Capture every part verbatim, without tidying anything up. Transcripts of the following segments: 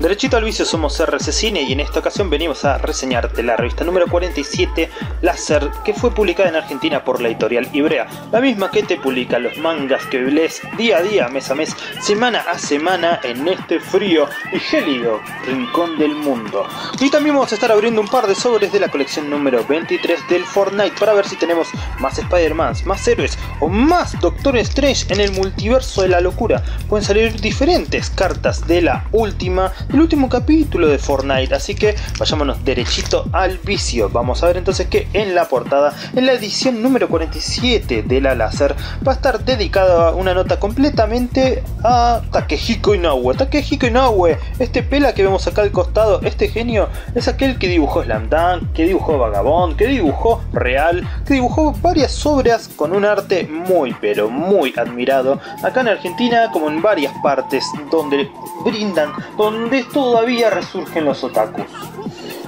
Derechito al vicio, somos R D C Cine y en esta ocasión venimos a reseñarte la revista número cuarenta y siete, Lazer, que fue publicada en Argentina por la editorial Ivrea, la misma que te publica los mangas que lees día a día, mes a mes, semana a semana en este frío y gélido rincón del mundo. Y también vamos a estar abriendo un par de sobres de la colección número veintitrés del Fortnite para ver si tenemos más Spider-Man, más héroes o más Doctor Strange en el multiverso de la locura. Pueden salir diferentes cartas de la última... el último capítulo de Fortnite, así que vayámonos derechito al vicio. Vamos a ver entonces que en la portada, en la edición número cuarenta y siete de la Lazer, va a estar dedicada una nota completamente a Takehiko Inoue. Takehiko Inoue, este pela que vemos acá al costado, este genio, es aquel que dibujó Slam Dunk, que dibujó Vagabond, que dibujó Real, que dibujó varias obras con un arte muy pero muy admirado acá en Argentina, como en varias partes donde brindan, donde todavía resurgen los otakus.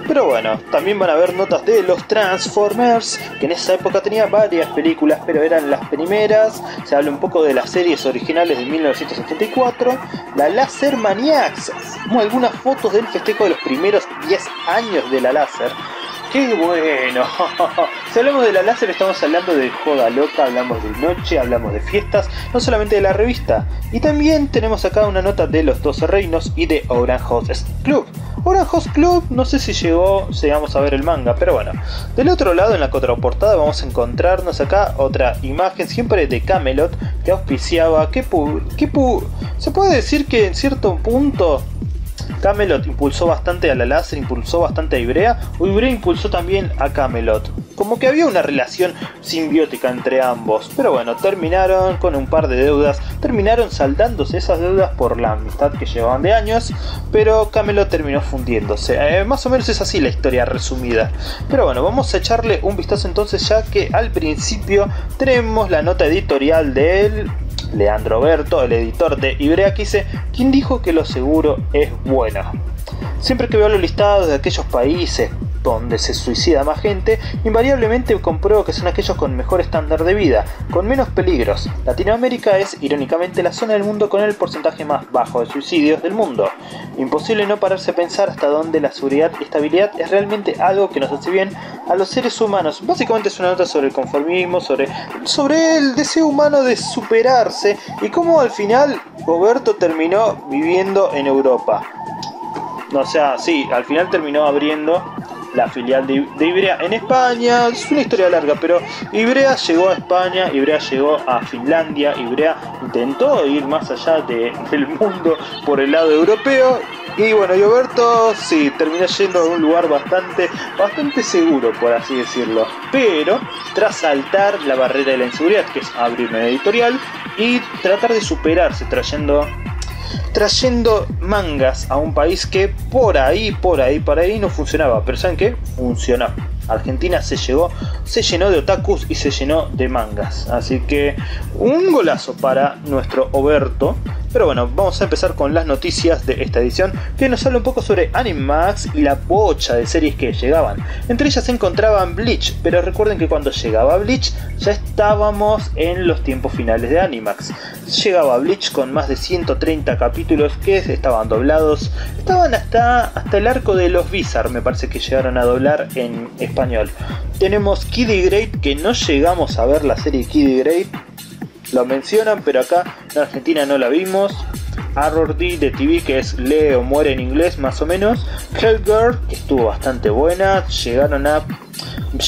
Pero bueno, también van a haber notas de los Transformers, que en esa época tenía varias películas, pero eran las primeras. Se habla un poco de las series originales de mil novecientos setenta y cuatro, la Lazer Maniacs, como algunas fotos del festejo de los primeros diez años de la Lazer. ¡Qué bueno! Si hablamos de la Lazer estamos hablando de joda loca, hablamos de noche, hablamos de fiestas, no solamente de la revista. Y también tenemos acá una nota de los doce reinos y de Orange Host Club. Orange Host Club, no sé si llegó, llegamos a ver el manga, pero bueno. Del otro lado, en la contraportada, vamos a encontrarnos acá otra imagen, siempre de Camelot, que auspiciaba, que, pu, que pu, se puede decir que en cierto punto... Camelot impulsó bastante a la Lazer, impulsó bastante a Ivrea, o Ivrea impulsó también a Camelot. Como que había una relación simbiótica entre ambos, pero bueno, terminaron con un par de deudas, terminaron saldándose esas deudas por la amistad que llevaban de años, pero Camelot terminó fundiéndose. Eh, más o menos es así la historia resumida. Pero bueno, vamos a echarle un vistazo entonces, ya que al principio tenemos la nota editorial del... Leandro Alberto, el editor de Ivrea, que dice: ¿quién dijo que lo seguro es bueno? Siempre que veo los listados de aquellos países donde se suicida más gente, invariablemente compruebo que son aquellos con mejor estándar de vida, con menos peligros. Latinoamérica es, irónicamente, la zona del mundo con el porcentaje más bajo de suicidios del mundo. Imposible no pararse a pensar hasta dónde la seguridad y estabilidad es realmente algo que nos hace bien a los seres humanos. Básicamente es una nota sobre el conformismo, sobre, sobre el deseo humano de superarse y cómo al final Roberto terminó viviendo en Europa. O sea, sí, al final terminó abriendo la filial de, de Ivrea en España. Es una historia larga, pero Ivrea llegó a España, Ivrea llegó a Finlandia, Ivrea intentó ir más allá de, del mundo por el lado europeo. Y bueno, Alberto sí, terminó yendo a un lugar bastante, bastante seguro, por así decirlo. Pero, tras saltar la barrera de la inseguridad, que es abrir una editorial, y tratar de superarse trayendo... trayendo mangas a un país que por ahí, por ahí, por ahí no funcionaba, pero ¿saben qué? Funcionó. Argentina se llegó, se llenó de otakus y se llenó de mangas, así que un golazo para nuestro Oberto. Pero bueno, vamos a empezar con las noticias de esta edición, que nos habla un poco sobre Animax y la pocha de series que llegaban. Entre ellas se encontraban Bleach, pero recuerden que cuando llegaba Bleach ya estábamos en los tiempos finales de Animax. Llegaba Bleach con más de ciento treinta capítulos que estaban doblados, estaban hasta, hasta el arco de los Bizarre, me parece que llegaron a doblar en español. Tenemos Kidy Grade, que no llegamos a ver la serie Kidy Grade. Lo mencionan, pero acá en Argentina no la vimos. R D de T V, que es Lee o Muere en inglés, más o menos. Hellgirl, que estuvo bastante buena. Llegaron a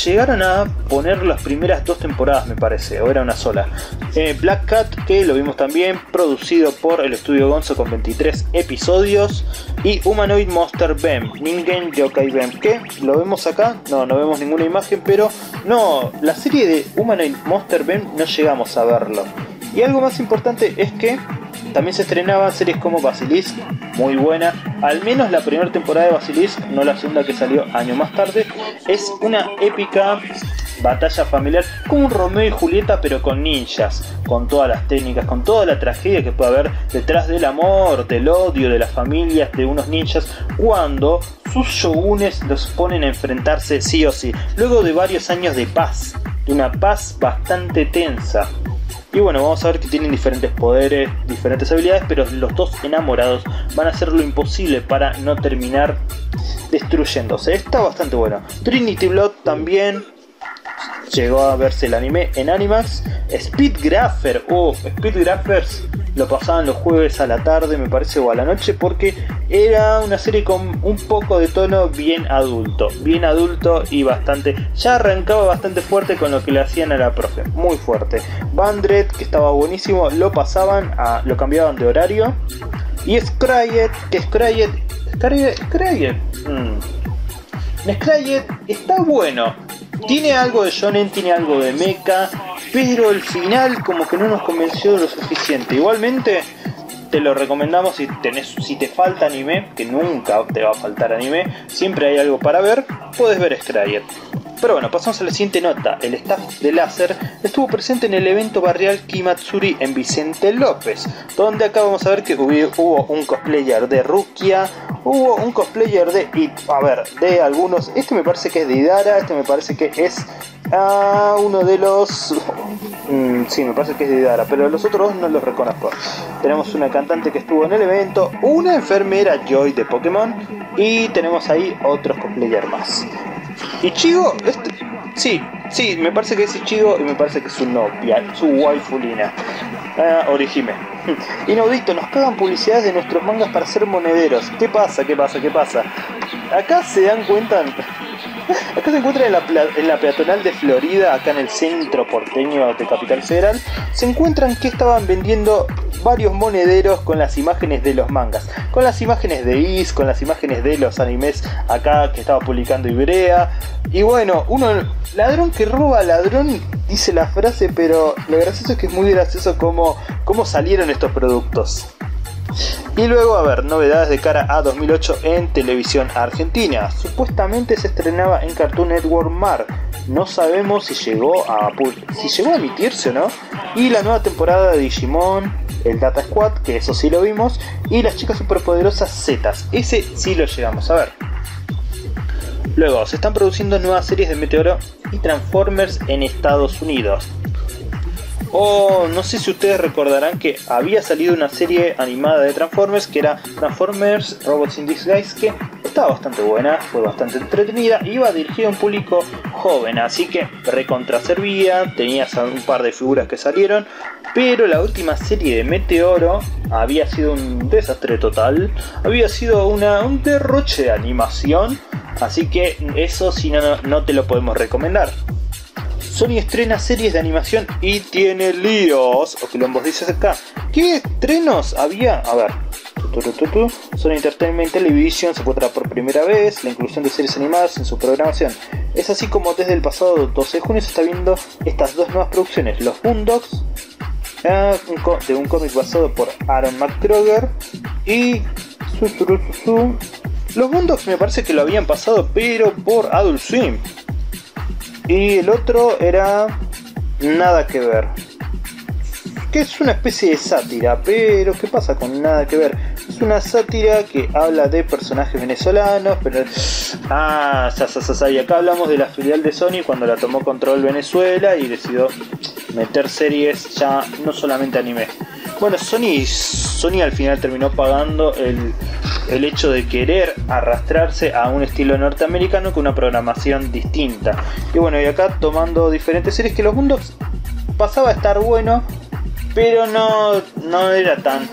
llegaron a poner las primeras dos temporadas, me parece, o era una sola. Eh, Black Cat, que lo vimos también, producido por el estudio Gonzo con veintitrés episodios. Y Humanoid Monster Bem, Ningen Yokai Bem, que lo vemos acá, no, no vemos ninguna imagen, pero no, la serie de Humanoid Monster Bem no llegamos a verlo. Y algo más importante es que también se estrenaban series como Basilisk, muy buena, al menos la primera temporada de Basilisk, no la segunda que salió años más tarde. Es una épica batalla familiar, como un Romeo y Julieta, pero con ninjas, con todas las técnicas, con toda la tragedia que puede haber detrás del amor, del odio, de las familias, de unos ninjas, cuando sus shogunes los ponen a enfrentarse sí o sí, luego de varios años de paz, de una paz bastante tensa. Y bueno, vamos a ver que tienen diferentes poderes, diferentes habilidades, pero los dos enamorados van a hacer lo imposible para no terminar destruyéndose. Está bastante bueno. Trinity Blood también llegó a verse el anime en Animax. Speed Grapher, oh, Speed Graphers lo pasaban los jueves a la tarde, me parece, o a la noche, porque era una serie con un poco de tono bien adulto, bien adulto y bastante, ya arrancaba bastante fuerte con lo que le hacían a la profe, muy fuerte. Bandred, que estaba buenísimo, lo pasaban, a, lo cambiaban de horario. Y Scryed, que Scryed, Scryed, Scryed, mm. Scryed está bueno. Tiene algo de shonen, tiene algo de mecha, pero el final como que no nos convenció lo suficiente. Igualmente te lo recomendamos si, tenés, si te falta anime, que nunca te va a faltar anime, siempre hay algo para ver, podés ver Scryed. Pero bueno, pasamos a la siguiente nota. El staff de Lazer estuvo presente en el evento barrial Kimatsuri en Vicente López, donde acá vamos a ver que hubo un cosplayer de Rukia, hubo un cosplayer de It, a ver, de algunos. Este me parece que es Deidara, este me parece que es uh, uno de los... Mm, sí, me parece que es Deidara, pero los otros dos no los reconozco. Tenemos una cantante que estuvo en el evento, una enfermera Joy de Pokémon, y tenemos ahí otros cosplayer más. Ichigo, este, sí, sí, me parece que es Ichigo y me parece que es su novia, su waifulina, ah, Orihime. Inaudito, nos pagan publicidades de nuestros mangas para ser monederos. ¿Qué pasa? ¿Qué pasa? ¿Qué pasa? Acá se dan cuenta, acá se encuentra en la, en la peatonal de Florida, acá en el centro porteño de Capital Federal, se encuentran que estaban vendiendo varios monederos con las imágenes de los mangas, con las imágenes de Is, con las imágenes de los animes acá que estaba publicando Ivrea. Y bueno, uno, ladrón que roba a ladrón, dice la frase, pero lo gracioso es que es muy gracioso cómo, cómo salieron estos productos. Y luego, a ver, novedades de cara a dos mil ocho en televisión argentina. Supuestamente se estrenaba en Cartoon Network Mar. No sabemos si llegó a, si llegó a emitirse o no. Y la nueva temporada de Digimon, el Data Squad, que eso sí lo vimos. Y las chicas superpoderosas Zetas, ese sí lo llegamos a ver. Luego, se están produciendo nuevas series de Meteoro y Transformers en Estados Unidos. Oh, no sé si ustedes recordarán que había salido una serie animada de Transformers que era Transformers Robots in Disguise, que estaba bastante buena, fue bastante entretenida, iba dirigida a un público joven, así que recontraservía, tenías un par de figuras que salieron, pero la última serie de Meteoro había sido un desastre total, había sido una, un derroche de animación, así que eso si no, no, no te lo podemos recomendar. Sony estrena series de animación y tiene líos, o quilombos dices acá. ¿Qué estrenos había? A ver, tu, tu, tu, tu. Sony Entertainment Television se encuentra por primera vez la inclusión de series animadas en su programación. Es así como desde el pasado doce de junio se está viendo estas dos nuevas producciones, Los Boondocks, eh, un de un cómic basado por Aaron McGregor, y su, su, su, su. Los Boondocks me parece que lo habían pasado pero por Adult Swim. Y el otro era Nada que Ver, que es una especie de sátira, pero ¿qué pasa con Nada que Ver? Es una sátira que habla de personajes venezolanos, pero... Ah, sa, sa, sa, sa. Y acá hablamos de la filial de Sony cuando la tomó control Venezuela y decidió meter series ya no solamente anime. Bueno, Sony, Sony al final terminó pagando el... el hecho de querer arrastrarse a un estilo norteamericano con una programación distinta. Y bueno, y acá tomando diferentes series que Los Boondocks pasaba a estar bueno, pero no, no era tan...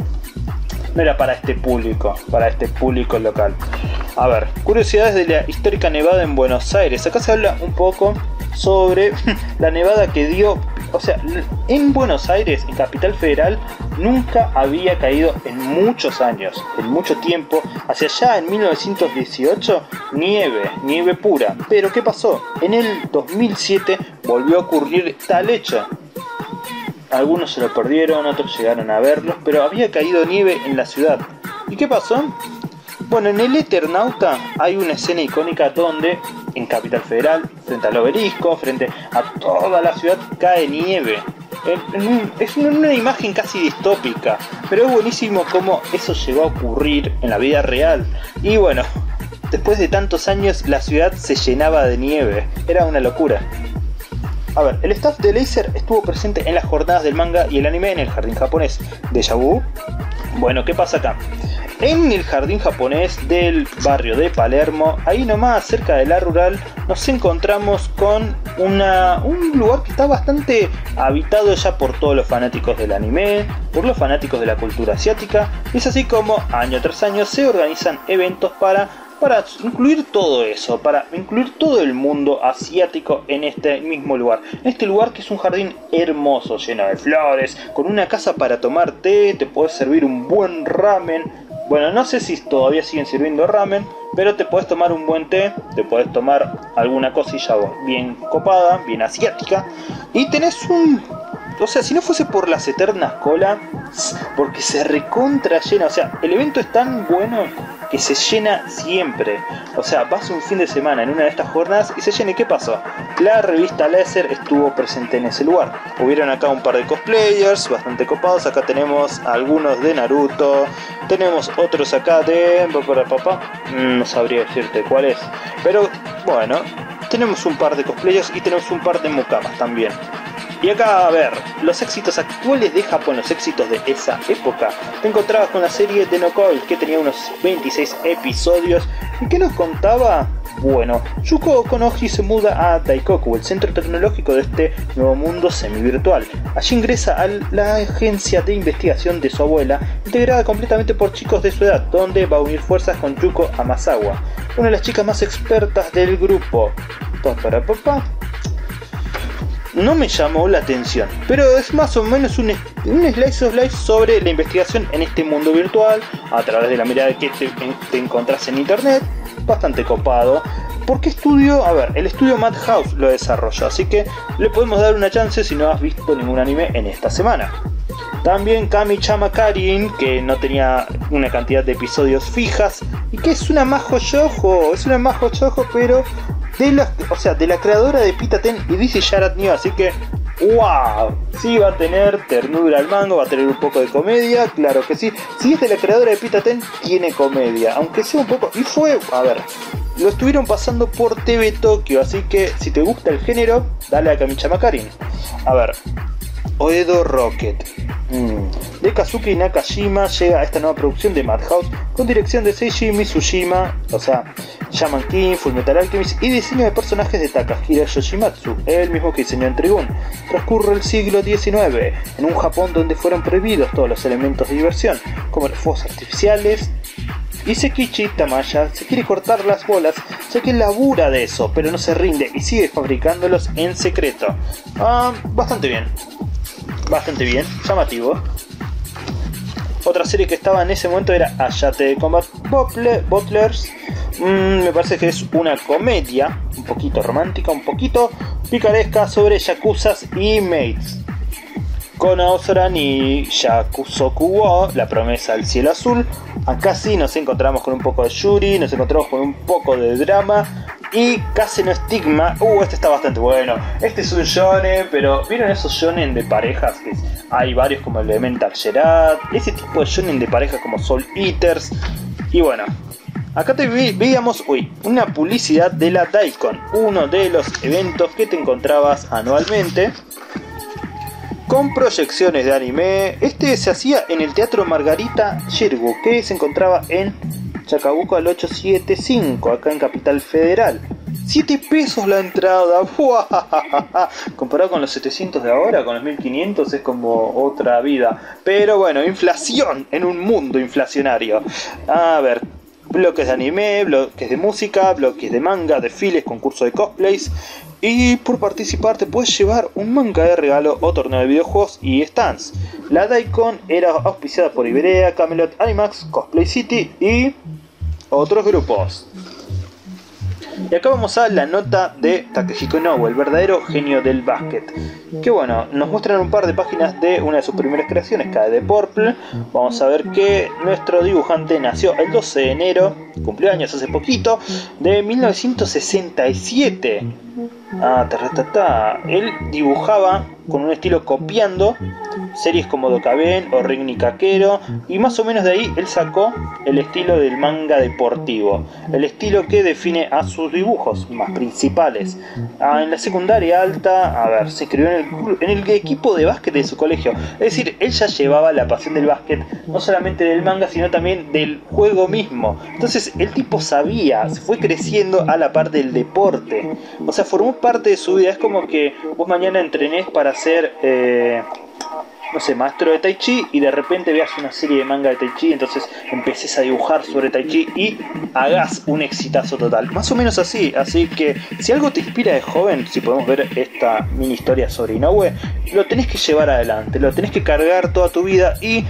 no era para este público, para este público local. A ver, curiosidades de la histórica nevada en Buenos Aires. Acá se habla un poco sobre la nevada que dio... O sea, en Buenos Aires, en Capital Federal, nunca había caído en muchos años, en mucho tiempo, hacia allá en mil novecientos dieciocho, nieve, nieve pura. Pero ¿qué pasó? En el dos mil siete volvió a ocurrir tal hecho. Algunos se lo perdieron, otros llegaron a verlos, pero había caído nieve en la ciudad. ¿Y qué pasó? Bueno, en el Eternauta hay una escena icónica donde... en Capital Federal, frente al obelisco, frente a toda la ciudad, cae nieve. Es una imagen casi distópica, pero es buenísimo cómo eso llegó a ocurrir en la vida real. Y bueno, después de tantos años la ciudad se llenaba de nieve, era una locura. A ver, el staff de Lazer estuvo presente en las jornadas del manga y el anime en el jardín japonés de Yabu. Bueno, ¿qué pasa acá? En el jardín japonés del barrio de Palermo, ahí nomás cerca de la rural, nos encontramos con una, un lugar que está bastante habitado ya por todos los fanáticos del anime, por los fanáticos de la cultura asiática. Es así como año tras año se organizan eventos para, para incluir todo eso, para incluir todo el mundo asiático en este mismo lugar. En este lugar que es un jardín hermoso, lleno de flores, con una casa para tomar té, te podés servir un buen ramen. Bueno, no sé si todavía siguen sirviendo ramen, pero te podés tomar un buen té, te podés tomar alguna cosilla bien copada, bien asiática. Y tenés un... o sea, si no fuese por las eternas colas, porque se recontra llena. O sea, el evento es tan bueno que se llena siempre. O sea, vas un fin de semana en una de estas jornadas y se llena. ¿Y qué pasó? La revista Lazer estuvo presente en ese lugar. Hubieron acá un par de cosplayers bastante copados. Acá tenemos algunos de Naruto. Tenemos otros acá de... no sabría decirte cuál es. Pero bueno, tenemos un par de cosplayers y tenemos un par de mukamas también. Y acá, a ver, los éxitos actuales de Japón, los éxitos de esa época. Te encontrabas con la serie de Nokoi, que tenía unos veintiséis episodios. ¿Y qué nos contaba? Bueno, Yuko Okonoji se muda a Daikoku, el centro tecnológico de este nuevo mundo semivirtual. Allí ingresa a la agencia de investigación de su abuela, integrada completamente por chicos de su edad, donde va a unir fuerzas con Yuko Amasawa, una de las chicas más expertas del grupo. Para papá. No me llamó la atención, pero es más o menos un, un slice of life sobre la investigación en este mundo virtual, a través de la mirada que te, te encontrás en internet, bastante copado. ¿Por qué estudio? A ver, el estudio Madhouse lo desarrolló, así que le podemos dar una chance si no has visto ningún anime en esta semana. También Kamichama Karin, que no tenía una cantidad de episodios fijas, y que es una majo yojo, es una majo yojo, pero... de la, o sea, de la creadora de Pita Ten y dice Jared New, así que wow, sí va a tener ternura al mango, va a tener un poco de comedia, claro que sí. Si es de la creadora de Pita Ten, tiene comedia, aunque sea un poco, y fue, a ver, lo estuvieron pasando por T V Tokio, así que si te gusta el género, dale a Kamichama Karin. A ver, Oedo Rocket. Mm. De Kazuki Nakajima llega a esta nueva producción de Madhouse con dirección de Seiji Mizushima, o sea, Shaman King, Fullmetal Alchemist, y diseño de personajes de Takahiro Yoshimatsu, el mismo que diseñó en Tribune. Transcurre el siglo diecinueve, en un Japón donde fueron prohibidos todos los elementos de diversión, como los fuegos artificiales, y Sekichi Tamaya se quiere cortar las bolas, ya que labura de eso, pero no se rinde y sigue fabricándolos en secreto. Ah, bastante bien. Bastante bien, llamativo. Otra serie que estaba en ese momento era Ayate Combat Butlers. Mm, me parece que es una comedia, un poquito romántica, un poquito picaresca sobre yakuzas y maids. Kona Ozoran y Yakusoku wo, la promesa del cielo azul. Acá sí nos encontramos con un poco de Yuri, nos encontramos con un poco de drama. Y Case no Estigma, uh, este está bastante bueno. Este es un shonen, pero ¿vieron esos shonen de parejas? Que hay varios como el de Elemental Gerard, ese tipo de shonen de parejas como Soul Eaters. Y bueno, acá te vi, veíamos, uy, una publicidad de la Daikon, uno de los eventos que te encontrabas anualmente, con proyecciones de anime. Este se hacía en el Teatro Margarita Shirgu, que se encontraba en Chacabuco al ocho siete cinco, acá en Capital Federal. siete pesos la entrada. ¡Buah! Comparado con los setecientos de ahora, con los mil quinientos es como otra vida. Pero bueno, inflación en un mundo inflacionario. A ver, bloques de anime, bloques de música, bloques de manga, desfiles, concurso de cosplays. Y por participar te puedes llevar un manga de regalo o torneo de videojuegos y stands. La Daikon era auspiciada por Ivrea, Camelot, Animax, Cosplay City y otros grupos. Y acá vamos a la nota de Takehiko Inoue, el verdadero genio del básquet. Que bueno, nos muestran un par de páginas de una de sus primeras creaciones, K D de Purple. Vamos a ver que nuestro dibujante nació el doce de enero, cumpleaños hace poquito, de mil novecientos sesenta y siete. Ah, ta, ta, ta. Él dibujaba con un estilo copiando series como Dokkaben o Ring Ni Kakero, y más o menos de ahí él sacó el estilo del manga deportivo, el estilo que define a sus dibujos más principales. Ah, en la secundaria alta, a ver, se inscribió en el, en el equipo de básquet de su colegio, es decir, él ya llevaba la pasión del básquet, no solamente del manga, sino también del juego mismo. Entonces el tipo sabía, se fue creciendo a la par del deporte, o sea, formó parte de su vida. Es como que vos mañana entrenés para ser, eh, no sé, maestro de Tai Chi, y de repente veas una serie de manga de Tai Chi, entonces empecés a dibujar sobre Tai Chi y hagas un exitazo total. Más o menos así, así que si algo te inspira de joven, si podemos ver esta mini historia sobre Inoue, lo tenés que llevar adelante, lo tenés que cargar toda tu vida y...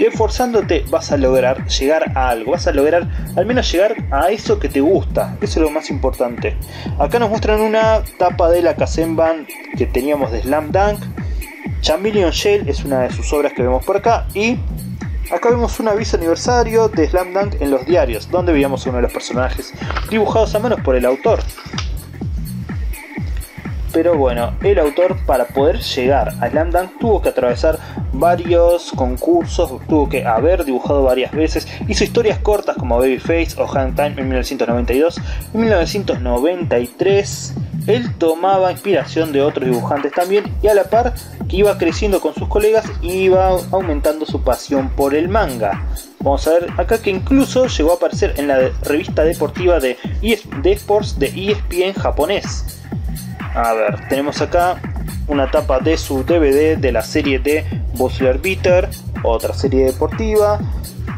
esforzándote vas a lograr llegar a algo, vas a lograr al menos llegar a eso que te gusta, eso es lo más importante. Acá nos muestran una tapa de la Kasenban que teníamos de Slam Dunk, Chameleon Shell es una de sus obras que vemos por acá, y acá vemos un aviso aniversario de Slam Dunk en los diarios, donde veíamos uno de los personajes dibujados a manos por el autor. Pero bueno, el autor para poder llegar a Slam Dunk tuvo que atravesar varios concursos, tuvo que haber dibujado varias veces, hizo historias cortas como Babyface o Hangtime en mil novecientos noventa y dos, en mil novecientos noventa y tres él tomaba inspiración de otros dibujantes también, y a la par que iba creciendo con sus colegas, iba aumentando su pasión por el manga. Vamos a ver acá que incluso llegó a aparecer en la revista deportiva de eSports de E S P N japonés. A ver, tenemos acá una tapa de su D V D de la serie de Buzzer Beater, otra serie deportiva.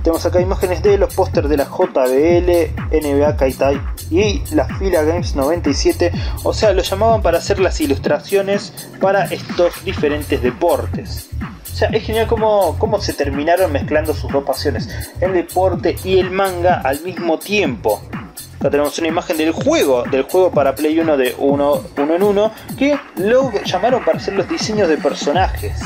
Tenemos acá imágenes de los pósters de la J B L, N B A Kaitai y la Fila Games noventa y siete. O sea, lo llamaban para hacer las ilustraciones para estos diferentes deportes. O sea, es genial cómo, cómo se terminaron mezclando sus dos pasiones, el deporte y el manga al mismo tiempo. Acá tenemos una imagen del juego, del juego para Play uno de uno en uno, que lo llamaron para hacer los diseños de personajes.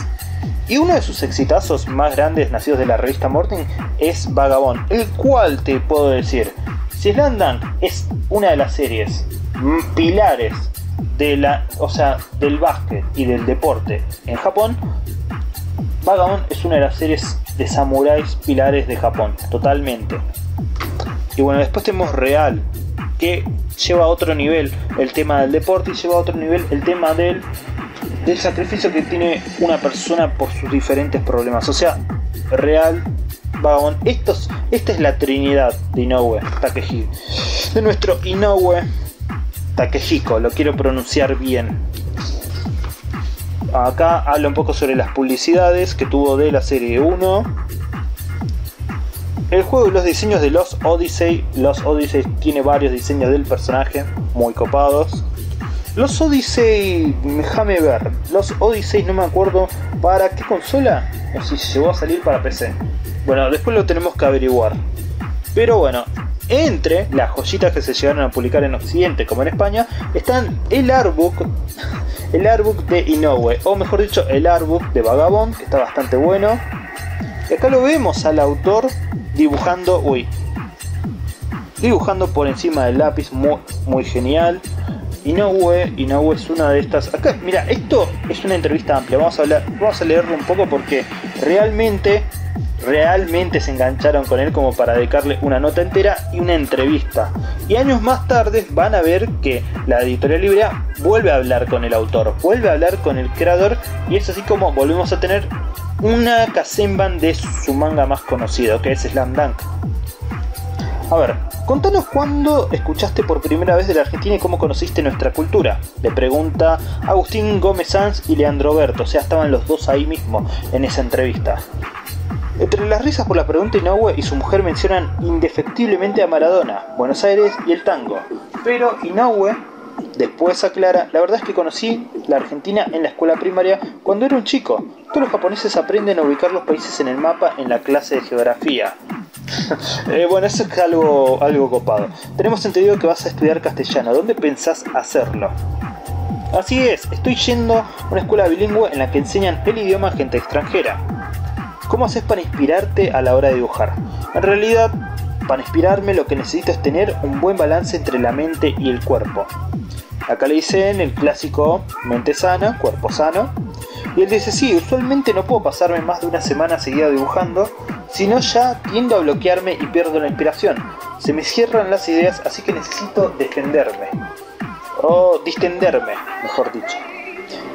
Y uno de sus exitazos más grandes nacidos de la revista Morning es Vagabond, el cual te puedo decir, si Slam Dunk es una de las series pilares de la, o sea, del básquet y del deporte en Japón, Vagabond es una de las series de samuráis pilares de Japón, totalmente. Y bueno, después tenemos Real, que lleva a otro nivel el tema del deporte y lleva a otro nivel el tema del, del sacrificio que tiene una persona por sus diferentes problemas. O sea, Real, Vagabond, estos, esta es la trinidad de Inoue, Takehiko. De nuestro Inoue, Takehiko, lo quiero pronunciar bien. Acá habla un poco sobre las publicidades que tuvo de la serie uno. El juego y los diseños de Los Odyssey. Los Odyssey tiene varios diseños del personaje muy copados. Los Odyssey, déjame ver. Los Odyssey no me acuerdo para qué consola o si llegó a salir para P C. Bueno, después lo tenemos que averiguar. Pero bueno, entre las joyitas que se llegaron a publicar en Occidente como en España están el artbook, el artbook de Inoue, o mejor dicho, el artbook de Vagabond, que está bastante bueno. Y acá lo vemos al autor dibujando, uy, dibujando por encima del lápiz, muy, muy genial. Inoue, Inoue es una de estas. Acá, mira, esto es una entrevista amplia. Vamos a hablar, vamos a leerlo un poco porque realmente, realmente se engancharon con él como para dedicarle una nota entera y una entrevista. Y años más tarde van a ver que la editorial Ivrea vuelve a hablar con el autor, vuelve a hablar con el creador, y es así como volvemos a tener una Kasenban de su manga más conocido, que es Slam Dunk. A ver, contanos cuándo escuchaste por primera vez de la Argentina y cómo conociste nuestra cultura, le pregunta Agustín Gómez Sanz y Leandro Alberto. O sea, estaban los dos ahí mismo en esa entrevista. Entre las risas por la pregunta, Inoue y su mujer mencionan indefectiblemente a Maradona, Buenos Aires y el tango, pero Inoue después aclara, la verdad es que conocí la Argentina en la escuela primaria cuando era un chico. Todos los japoneses aprenden a ubicar los países en el mapa en la clase de geografía. eh, bueno, eso es algo, algo copado. Tenemos entendido que vas a estudiar castellano, ¿dónde pensás hacerlo? Así es, estoy yendo a una escuela bilingüe en la que enseñan el idioma a gente extranjera. ¿Cómo haces para inspirarte a la hora de dibujar? En realidad, para inspirarme lo que necesito es tener un buen balance entre la mente y el cuerpo. Acá le dicen el clásico mente sana, cuerpo sano. Y él dice, sí, usualmente no puedo pasarme más de una semana seguida dibujando, sino ya tiendo a bloquearme y pierdo la inspiración. Se me cierran las ideas, así que necesito defenderme. O distenderme, mejor dicho.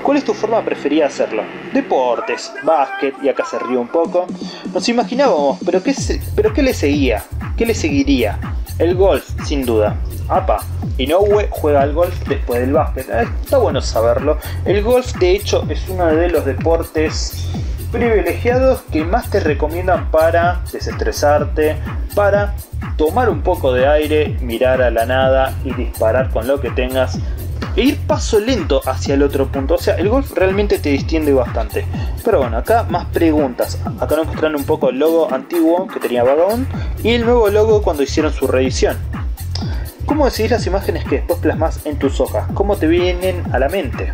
¿Cuál es tu forma preferida de hacerlo? Deportes, básquet, y acá se ríe un poco. Nos imaginábamos, pero ¿qué, se, pero qué le seguía? ¿Qué le seguiría? El golf, sin duda. Apa, Inoue juega al golf después del básquet. Eh, está bueno saberlo. El golf, de hecho, es uno de los deportes privilegiados que más te recomiendan para desestresarte, para tomar un poco de aire, mirar a la nada y disparar con lo que tengas. E ir paso lento hacia el otro punto. O sea, el golf realmente te distiende bastante. Pero bueno, acá más preguntas. Acá nos mostraron un poco el logo antiguo que tenía Vagabond y el nuevo logo cuando hicieron su reedición. ¿Cómo decidís las imágenes que después plasmas en tus hojas? ¿Cómo te vienen a la mente?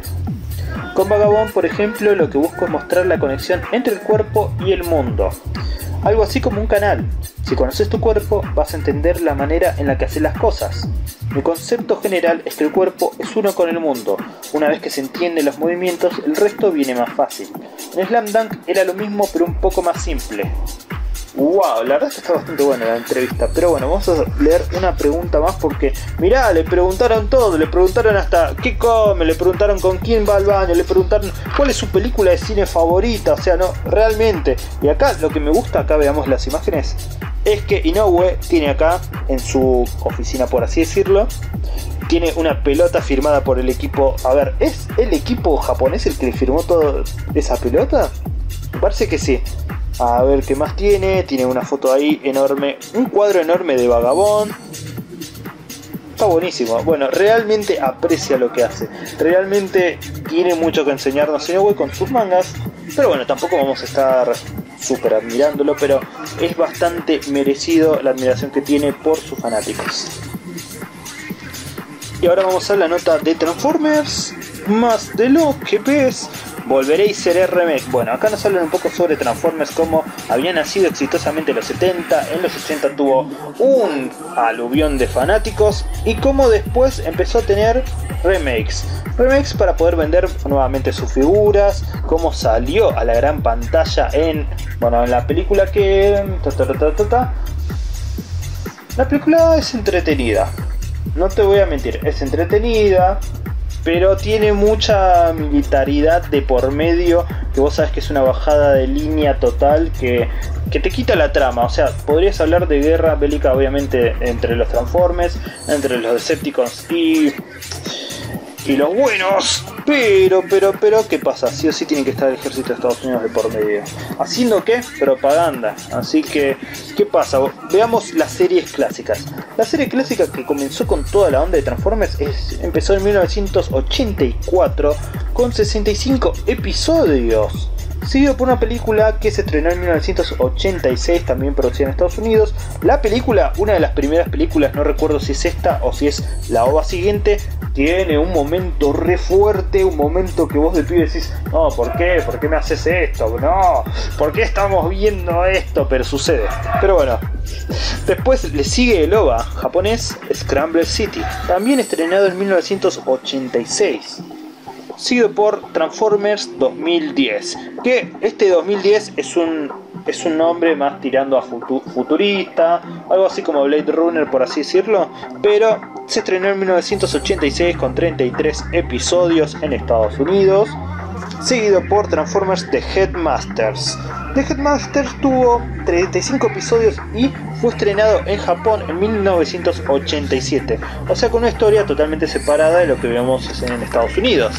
Con Vagabond, por ejemplo, lo que busco es mostrar la conexión entre el cuerpo y el mundo. Algo así como un canal. Si conoces tu cuerpo, vas a entender la manera en la que haces las cosas. Mi concepto general es que el cuerpo es uno con el mundo. Una vez que se entienden los movimientos, el resto viene más fácil. En Slam Dunk era lo mismo, pero un poco más simple. Wow, la verdad es que está bastante buena la entrevista. Pero bueno, vamos a leer una pregunta más porque, mirá, le preguntaron todo. Le preguntaron hasta qué come, le preguntaron con quién va al baño, le preguntaron cuál es su película de cine favorita. O sea, no, realmente. Y acá, lo que me gusta, acá veamos las imágenes, es que Inoue tiene acá, en su oficina por así decirlo, tiene una pelota firmada por el equipo. A ver, ¿es el equipo japonés el que le firmó toda esa pelota? Parece que sí. A ver qué más tiene, tiene una foto ahí enorme, un cuadro enorme de Vagabond. Está buenísimo. Bueno, realmente aprecia lo que hace. Realmente tiene mucho que enseñarnos Inoue con sus mangas. Pero bueno, tampoco vamos a estar súper admirándolo, pero es bastante merecido la admiración que tiene por sus fanáticos. Y ahora vamos a la nota de Transformers, más de lo que ves, volveré y seré remake. Bueno, acá nos hablan un poco sobre Transformers, como había nacido exitosamente en los setenta, en los ochenta tuvo un aluvión de fanáticos y como después empezó a tener remakes. Remakes para poder vender nuevamente sus figuras, como salió a la gran pantalla en, bueno, en la película que... Ta, ta, ta, ta, ta. La película es entretenida, no te voy a mentir, es entretenida, pero tiene mucha militaridad de por medio, que vos sabés que es una bajada de línea total que, que te quita la trama. O sea, podrías hablar de guerra bélica, obviamente, entre los Transformers, entre los Decepticons y... y los buenos, pero, pero, pero, ¿qué pasa? Sí o sí tiene que estar el ejército de Estados Unidos de por medio. ¿Haciendo qué? Propaganda. Así que, ¿qué pasa? Veamos las series clásicas. La serie clásica que comenzó con toda la onda de Transformers es, empezó en mil novecientos ochenta y cuatro con sesenta y cinco episodios. Seguido por una película que se estrenó en mil novecientos ochenta y seis, también producida en Estados Unidos. La película, una de las primeras películas, no recuerdo si es esta o si es la ova siguiente, tiene un momento re fuerte, un momento que vos de pibe decís, no, ¿por qué? ¿Por qué me haces esto? No, ¿por qué estamos viendo esto? Pero sucede. Pero bueno, después le sigue el ova japonés, Scramble City, también estrenado en mil novecientos ochenta y seis. Seguido por Transformers dos mil diez, que este dos mil diez es un, es un nombre más tirando a futu, futurista, algo así como Blade Runner por así decirlo, pero se estrenó en mil novecientos ochenta y seis con treinta y tres episodios en Estados Unidos. Seguido por Transformers The Headmasters. The Headmasters tuvo treinta y cinco episodios y fue estrenado en Japón en mil novecientos ochenta y siete, o sea, con una historia totalmente separada de lo que vemos en Estados Unidos.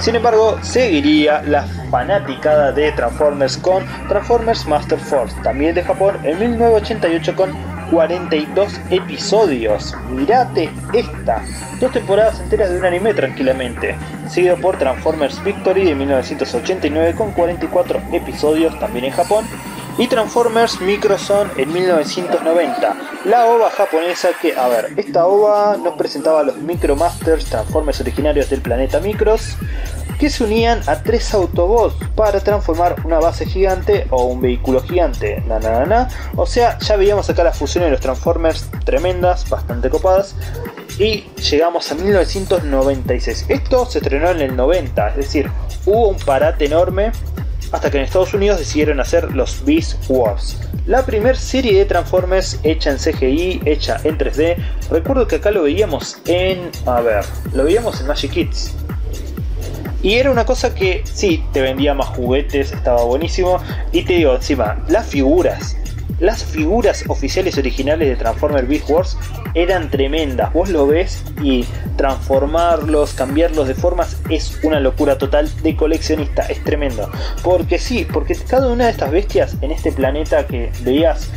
Sin embargo, seguiría la fanaticada de Transformers con Transformers Master Force, también de Japón, en mil novecientos ochenta y ocho con cuarenta y dos episodios. Mirate esta, dos temporadas enteras de un anime tranquilamente. Seguido por Transformers Victory de mil novecientos ochenta y nueve con cuarenta y cuatro episodios, también en Japón. Y Transformers Microzone en mil novecientos noventa, la ova japonesa que, a ver, esta ova nos presentaba a los Micromasters, Transformers originarios del planeta Micros, que se unían a tres Autobots para transformar una base gigante o un vehículo gigante. Na, na, na, na. O sea, ya veíamos acá las fusiones de los Transformers tremendas, bastante copadas. Y llegamos a mil novecientos noventa y seis. Esto se estrenó en el noventa, es decir, hubo un parate enorme hasta que en Estados Unidos decidieron hacer los Beast Wars, la primer serie de Transformers hecha en C G I, hecha en tres D. Recuerdo que acá lo veíamos en... a ver, lo veíamos en Magic Kids. Y era una cosa que sí, te vendía más juguetes, estaba buenísimo. Y te digo, encima, las figuras, las figuras oficiales originales de Transformers Beast Wars eran tremendas. Vos lo ves y transformarlos, cambiarlos de formas es una locura total de coleccionista, es tremendo. Porque sí, porque cada una de estas bestias en este planeta que veías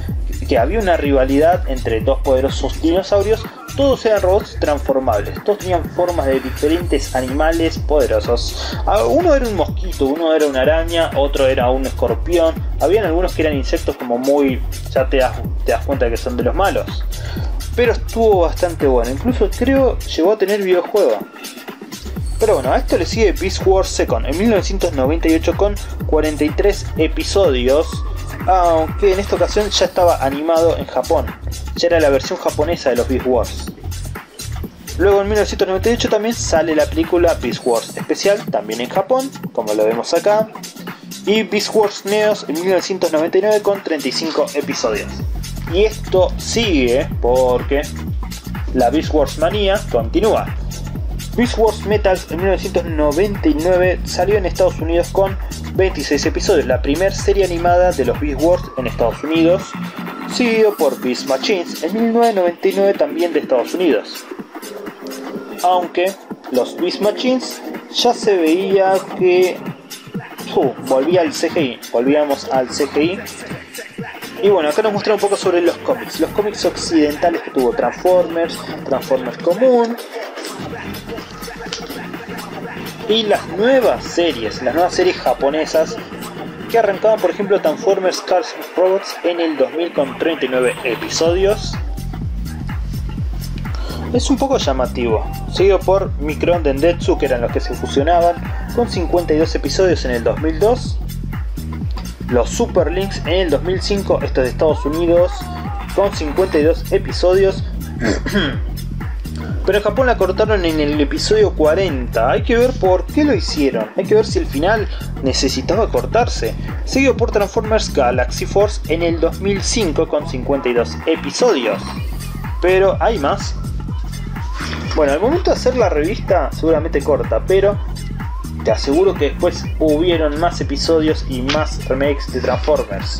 que había una rivalidad entre dos poderosos dinosaurios, todos eran robots transformables, todos tenían formas de diferentes animales poderosos. Uno era un mosquito, uno era una araña, otro era un escorpión. Habían algunos que eran insectos como muy... ya te das, te das cuenta que son de los malos. Pero estuvo bastante bueno, incluso creo llegó a tener videojuego. Pero bueno, a esto le sigue Beast Wars Second en mil novecientos noventa y ocho con cuarenta y tres episodios. Aunque en esta ocasión ya estaba animado en Japón, ya era la versión japonesa de los Beast Wars. Luego en mil novecientos noventa y ocho también sale la película Beast Wars Especial, también en Japón, como lo vemos acá. Y Beast Wars Neos en mil novecientos noventa y nueve con treinta y cinco episodios. Y esto sigue porque la Beast Wars Manía continúa. Beast Wars Metals en mil novecientos noventa y nueve salió en Estados Unidos con veintiséis episodios, la primera serie animada de los Beast Wars en Estados Unidos, seguido por Beast Machines en mil novecientos noventa y nueve también de Estados Unidos. Aunque los Beast Machines ya se veía que... Uh, volvía al C G I, volvíamos al C G I. Y bueno, acá nos muestra un poco sobre los cómics, los cómics occidentales que tuvo Transformers, Transformers Común. Y las nuevas series, las nuevas series japonesas que arrancaban, por ejemplo, Transformers Cars Robots en el dos mil con treinta y nueve episodios. Es un poco llamativo, seguido por Micron Dendetsu, que eran los que se fusionaban, con cincuenta y dos episodios en el dos mil dos. Los Super Links en el dos mil cinco, esto es de Estados Unidos, con cincuenta y dos episodios. Pero en Japón la cortaron en el episodio cuarenta. Hay que ver por qué lo hicieron. Hay que ver si el final necesitaba cortarse. Seguido por Transformers Galaxy Force en el dos mil cinco con cincuenta y dos episodios. Pero hay más. Bueno, al momento de hacer la revista seguramente corta, pero te aseguro que después hubieron más episodios y más remakes de Transformers.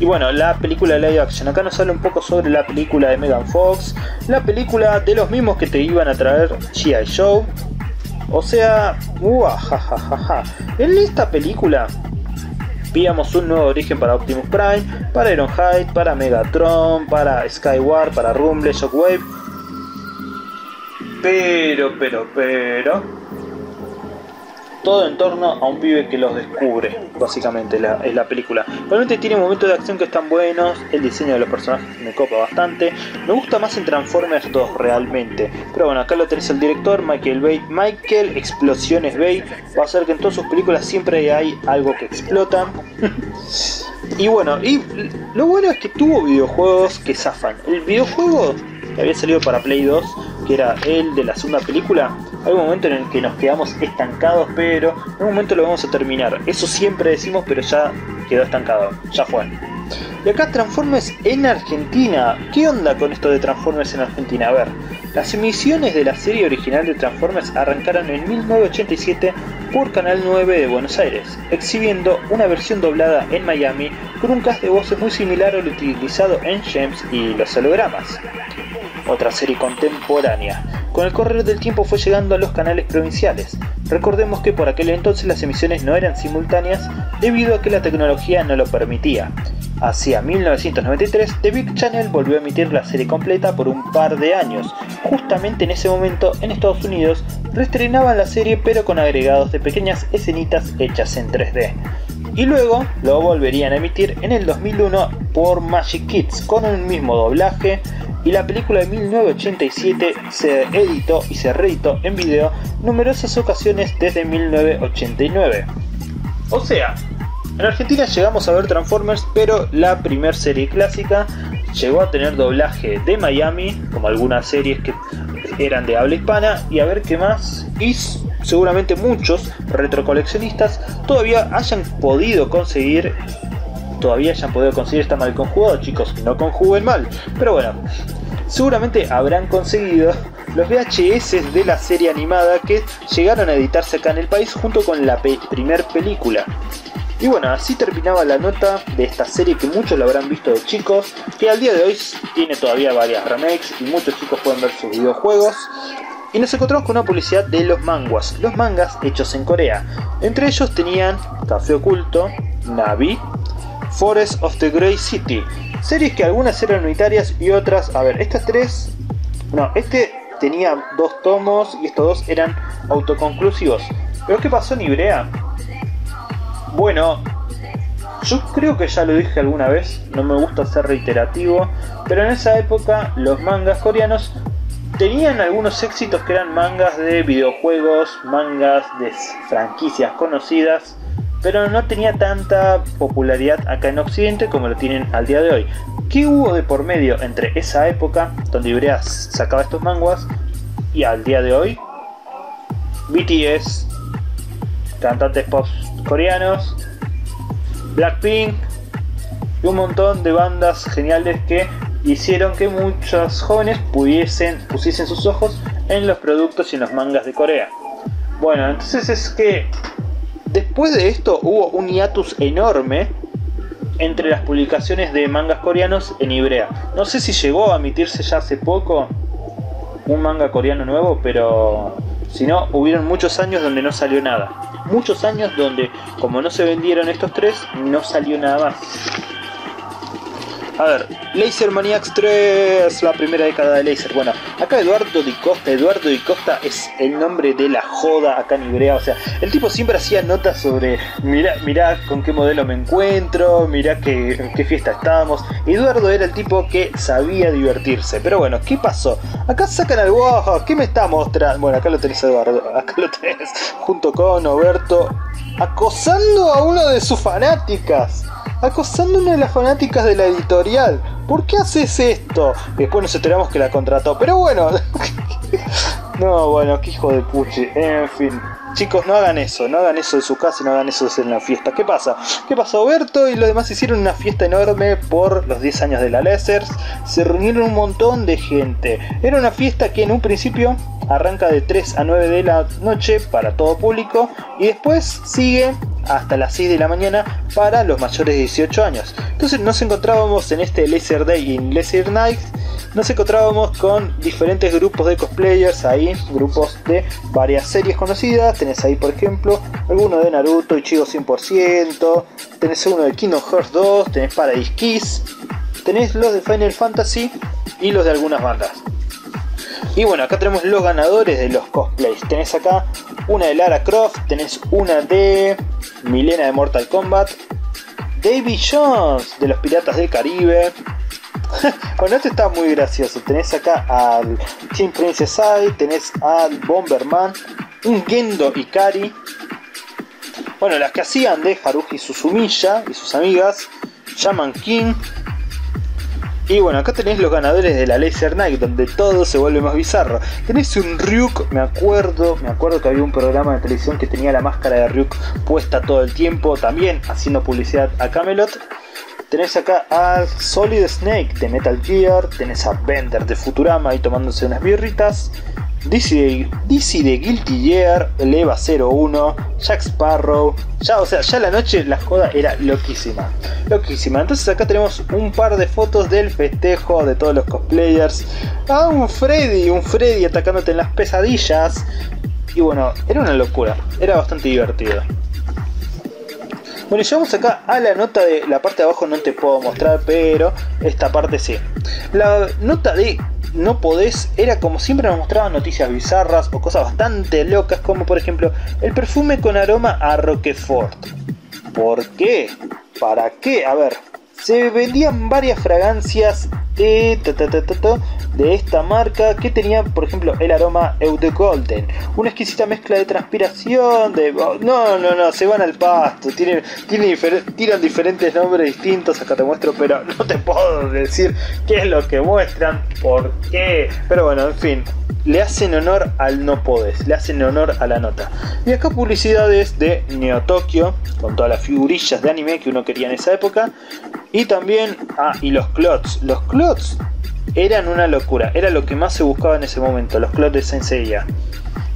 Y bueno, la película de live action, acá nos habla un poco sobre la película de Megan Fox, la película de los mismos que te iban a traer G I Joe. O sea, uajajajaja. En esta película veíamos un nuevo origen para Optimus Prime, para Ironhide, para Megatron, para Skyward, para Rumble, Shockwave. Pero, pero, pero... todo en torno a un pibe que los descubre, básicamente, la, es la película. Realmente tiene momentos de acción que están buenos, el diseño de los personajes me copa bastante. Me gusta más en Transformers dos realmente. Pero bueno, acá lo tenés el director, Michael Bay. Michael Explosiones Bay va a hacer que en todas sus películas siempre hay algo que explota. Y bueno, y lo bueno es que tuvo videojuegos que zafan. El videojuego que había salido para Play dos, que era el de la segunda película, hay un momento en el que nos quedamos estancados, pero en un momento lo vamos a terminar. Eso siempre decimos, pero ya quedó estancado, ya fue. Y acá Transformers en Argentina. ¿Qué onda con esto de Transformers en Argentina? A ver, las emisiones de la serie original de Transformers arrancaron en mil novecientos ochenta y siete por Canal nueve de Buenos Aires, exhibiendo una versión doblada en Miami con un cast de voces muy similar al utilizado en James y los hologramas, otra serie contemporánea. Con el correr del tiempo fue llegando a los canales provinciales. Recordemos que por aquel entonces las emisiones no eran simultáneas debido a que la tecnología no lo permitía. Hacia mil novecientos noventa y tres, The Big Channel volvió a emitir la serie completa por un par de años. Justamente en ese momento, en Estados Unidos, reestrenaban la serie pero con agregados de pequeñas escenitas hechas en tres D. Y luego lo volverían a emitir en el dos mil uno por Magic Kids con el mismo doblaje, y la película de mil novecientos ochenta y siete se editó y se reeditó en video numerosas ocasiones desde mil novecientos ochenta y nueve. O sea, en Argentina llegamos a ver Transformers, pero la primer serie clásica llegó a tener doblaje de Miami, como algunas series que eran de habla hispana, y a ver qué más, y seguramente muchos retrocoleccionistas todavía hayan podido conseguir todavía hayan podido conseguir está mal conjugado, chicos, no conjuguen mal, pero bueno, seguramente habrán conseguido los V H S de la serie animada que llegaron a editarse acá en el país junto con la pe primer película. Y bueno, así terminaba la nota de esta serie que muchos lo habrán visto de chicos, que al día de hoy tiene todavía varias remakes y muchos chicos pueden ver sus videojuegos. Y nos encontramos con una publicidad de los manguas, los mangas hechos en Corea. Entre ellos tenían Café Oculto, Navi, Forest of the Grey City. Series que algunas eran unitarias y otras... A ver, estas tres... No, este tenía dos tomos y estos dos eran autoconclusivos. ¿Pero qué pasó en Ivrea? Bueno, yo creo que ya lo dije alguna vez, no me gusta ser reiterativo, pero en esa época los mangas coreanos tenían algunos éxitos que eran mangas de videojuegos, mangas de franquicias conocidas, pero no tenía tanta popularidad acá en Occidente como lo tienen al día de hoy. ¿Qué hubo de por medio entre esa época, donde Ivrea sacaba estos manguas, y al día de hoy? B T S, cantantes pop coreanos, Blackpink y un montón de bandas geniales que hicieron que muchos jóvenes pudiesen, pusiesen sus ojos en los productos y en los mangas de Corea. Bueno, entonces es que después de esto hubo un hiatus enorme entre las publicaciones de mangas coreanos en Ivrea. No sé si llegó a emitirse ya hace poco un manga coreano nuevo, pero si no, hubieron muchos años donde no salió nada. Muchos años donde, como no se vendieron estos tres, no salió nada más. A ver, Laser Maniacs tres, la primera década de Laser. Bueno, acá Eduardo Di Costa. Eduardo Di Costa es el nombre de la joda acá en Ivrea. O sea, el tipo siempre hacía notas sobre, mirá, mirá con qué modelo me encuentro, mirá que, en qué fiesta estábamos. Eduardo era el tipo que sabía divertirse. Pero bueno, ¿qué pasó? Acá sacan al wow, ¿qué me está mostrando? Bueno, acá lo tenés, Eduardo. Acá lo tenés, junto con Oberto, acosando a una de sus fanáticas. Acosando a una de las fanáticas de la editorial. ¿Por qué haces esto? Después nos enteramos que la contrató. Pero bueno. No, bueno, qué hijo de puchi. En fin. Chicos, no hagan eso. No hagan eso en su casa y no hagan eso en la fiesta. ¿Qué pasa? ¿Qué pasó? Oberto y los demás hicieron una fiesta enorme por los diez años de la Lazers. Se reunieron un montón de gente. Era una fiesta que en un principio arranca de tres a nueve de la noche para todo público. Y después sigue hasta las seis de la mañana para los mayores de dieciocho años. Entonces nos encontrábamos en este Laser Day y en Laser Night. Nos encontrábamos con diferentes grupos de cosplayers ahí, grupos de varias series conocidas. Tenés ahí, por ejemplo, alguno de Naruto, Ichigo cien por ciento. Tenés uno de Kingdom Hearts dos, tenés Paradise Kiss. Tenés los de Final Fantasy y los de algunas bandas. Y bueno, acá tenemos los ganadores de los cosplays. Tenés acá una de Lara Croft, tenés una de Milena de Mortal Kombat, Davy Jones de los Piratas del Caribe. Bueno, esto está muy gracioso. Tenés acá al Team Princess Eye, tenés al Bomberman, un Gendo Ikari. Bueno, las que hacían de Haruhi Suzumiya y sus amigas, Shaman King. Y bueno, acá tenés los ganadores de la Laser Night, donde todo se vuelve más bizarro. Tenés un Ryuk, me acuerdo, me acuerdo que había un programa de televisión que tenía la máscara de Ryuk puesta todo el tiempo, también haciendo publicidad a Camelot. Tenés acá al Solid Snake de Metal Gear, tenés a Bender de Futurama ahí tomándose unas birritas, D C de Guilty Gear, el Eva cero uno, Jack Sparrow. Ya, o sea, ya la noche la joda era loquísima. Loquísima. Entonces acá tenemos un par de fotos del festejo de todos los cosplayers. Ah, un Freddy, un Freddy atacándote en las pesadillas. Y bueno, era una locura. Era bastante divertido. Bueno, llegamos acá a la nota de la parte de abajo, no te puedo mostrar, pero esta parte sí. La nota de no podés era, como siempre nos mostraban, noticias bizarras o cosas bastante locas, como por ejemplo el perfume con aroma a Roquefort. ¿Por qué? ¿Para qué? A ver, se vendían varias fragancias y ta, ta, ta, ta, ta, de esta marca que tenía, por ejemplo, el aroma Eau de Golden, una exquisita mezcla de transpiración, de... Oh, no, no, no, se van al pasto, tienen, tienen difer tiran diferentes nombres distintos, acá te muestro, pero no te puedo decir qué es lo que muestran, por qué, pero bueno, en fin. Le hacen honor al no podés, le hacen honor a la nota. Y acá publicidades de Neo Tokio, con todas las figurillas de anime que uno quería en esa época. Y también, ah, y los clots. Los clots eran una locura, era lo que más se buscaba en ese momento, los clots de Sensei Ya.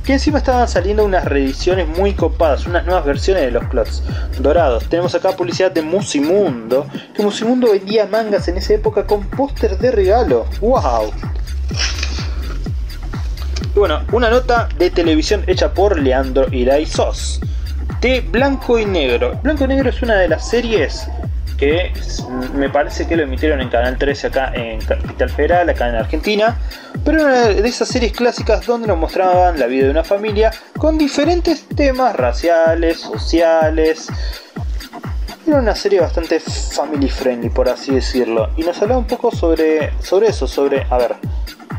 Que encima estaban saliendo unas reediciones muy copadas, unas nuevas versiones de los clots dorados. Tenemos acá publicidad de Musimundo, que Musimundo vendía mangas en esa época con póster de regalo. ¡Wow! Bueno, una nota de televisión hecha por Leandro Irai Sos de Blanco y Negro. Blanco y Negro es una de las series que me parece que lo emitieron en Canal trece acá en Capital Federal, acá en Argentina. Pero una de esas series clásicas donde nos mostraban la vida de una familia con diferentes temas raciales, sociales. Era una serie bastante family friendly, por así decirlo. Y nos hablaba un poco sobre, sobre eso, sobre... A ver...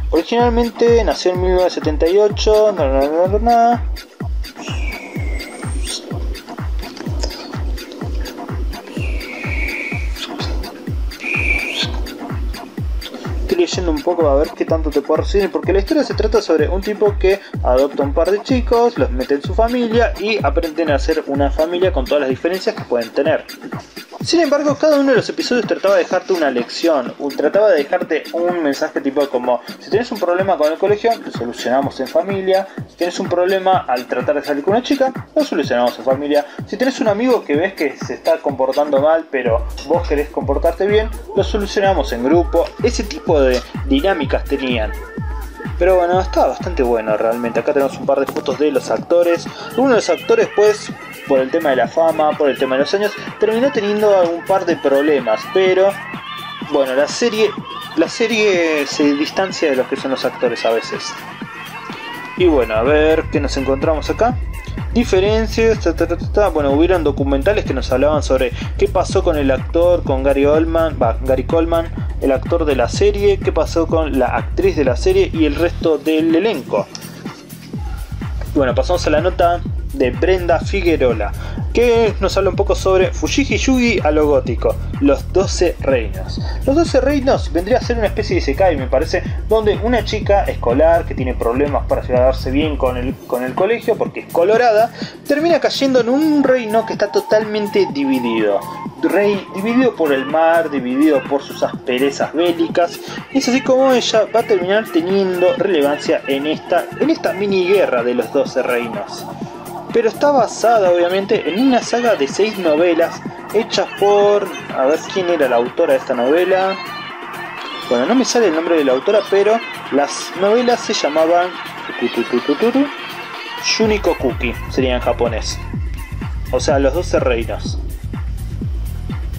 Originalmente nació en mil novecientos setenta y ocho, no, no, no, no, no. Estoy leyendo un poco a ver qué tanto te puedo recibir, porque la historia se trata sobre un tipo que adopta un par de chicos, los mete en su familia y aprenden a hacer una familia con todas las diferencias que pueden tener. Sin embargo, cada uno de los episodios trataba de dejarte una lección, trataba de dejarte un mensaje tipo como: si tenés un problema con el colegio, lo solucionamos en familia. Si tenés un problema al tratar de salir con una chica, lo solucionamos en familia. Si tenés un amigo que ves que se está comportando mal, pero vos querés comportarte bien, lo solucionamos en grupo. Ese tipo de dinámicas tenían. Pero bueno, estaba bastante bueno realmente. Acá tenemos un par de fotos de los actores. Uno de los actores, pues, por el tema de la fama, por el tema de los años, terminó teniendo algún par de problemas, pero bueno, la serie la serie se distancia de los que son los actores a veces. Y bueno, a ver qué nos encontramos acá. Diferencias, ta, ta, ta, ta. Bueno, hubieron documentales que nos hablaban sobre qué pasó con el actor, con Gary Oldman, bah, Gary Coleman, el actor de la serie, qué pasó con la actriz de la serie y el resto del elenco. Y bueno, pasamos a la nota de Brenda Figuerola, que nos habla un poco sobre Fujigi Yugi a lo gótico, los doce reinos. Los doce reinos vendría a ser una especie de isekai, me parece, donde una chica escolar que tiene problemas para llevarse bien con el, con el colegio porque es colorada, termina cayendo en un reino que está totalmente dividido. Rey, dividido por el mar, dividido por sus asperezas bélicas. Y es así como ella va a terminar teniendo relevancia en esta, en esta mini guerra de los doce reinos. Pero está basada obviamente en una saga de seis novelas hechas por... A ver quién era la autora de esta novela. Bueno, no me sale el nombre de la autora, pero las novelas se llamaban Shuniko Kuki, sería en japonés. O sea, los doce reinos.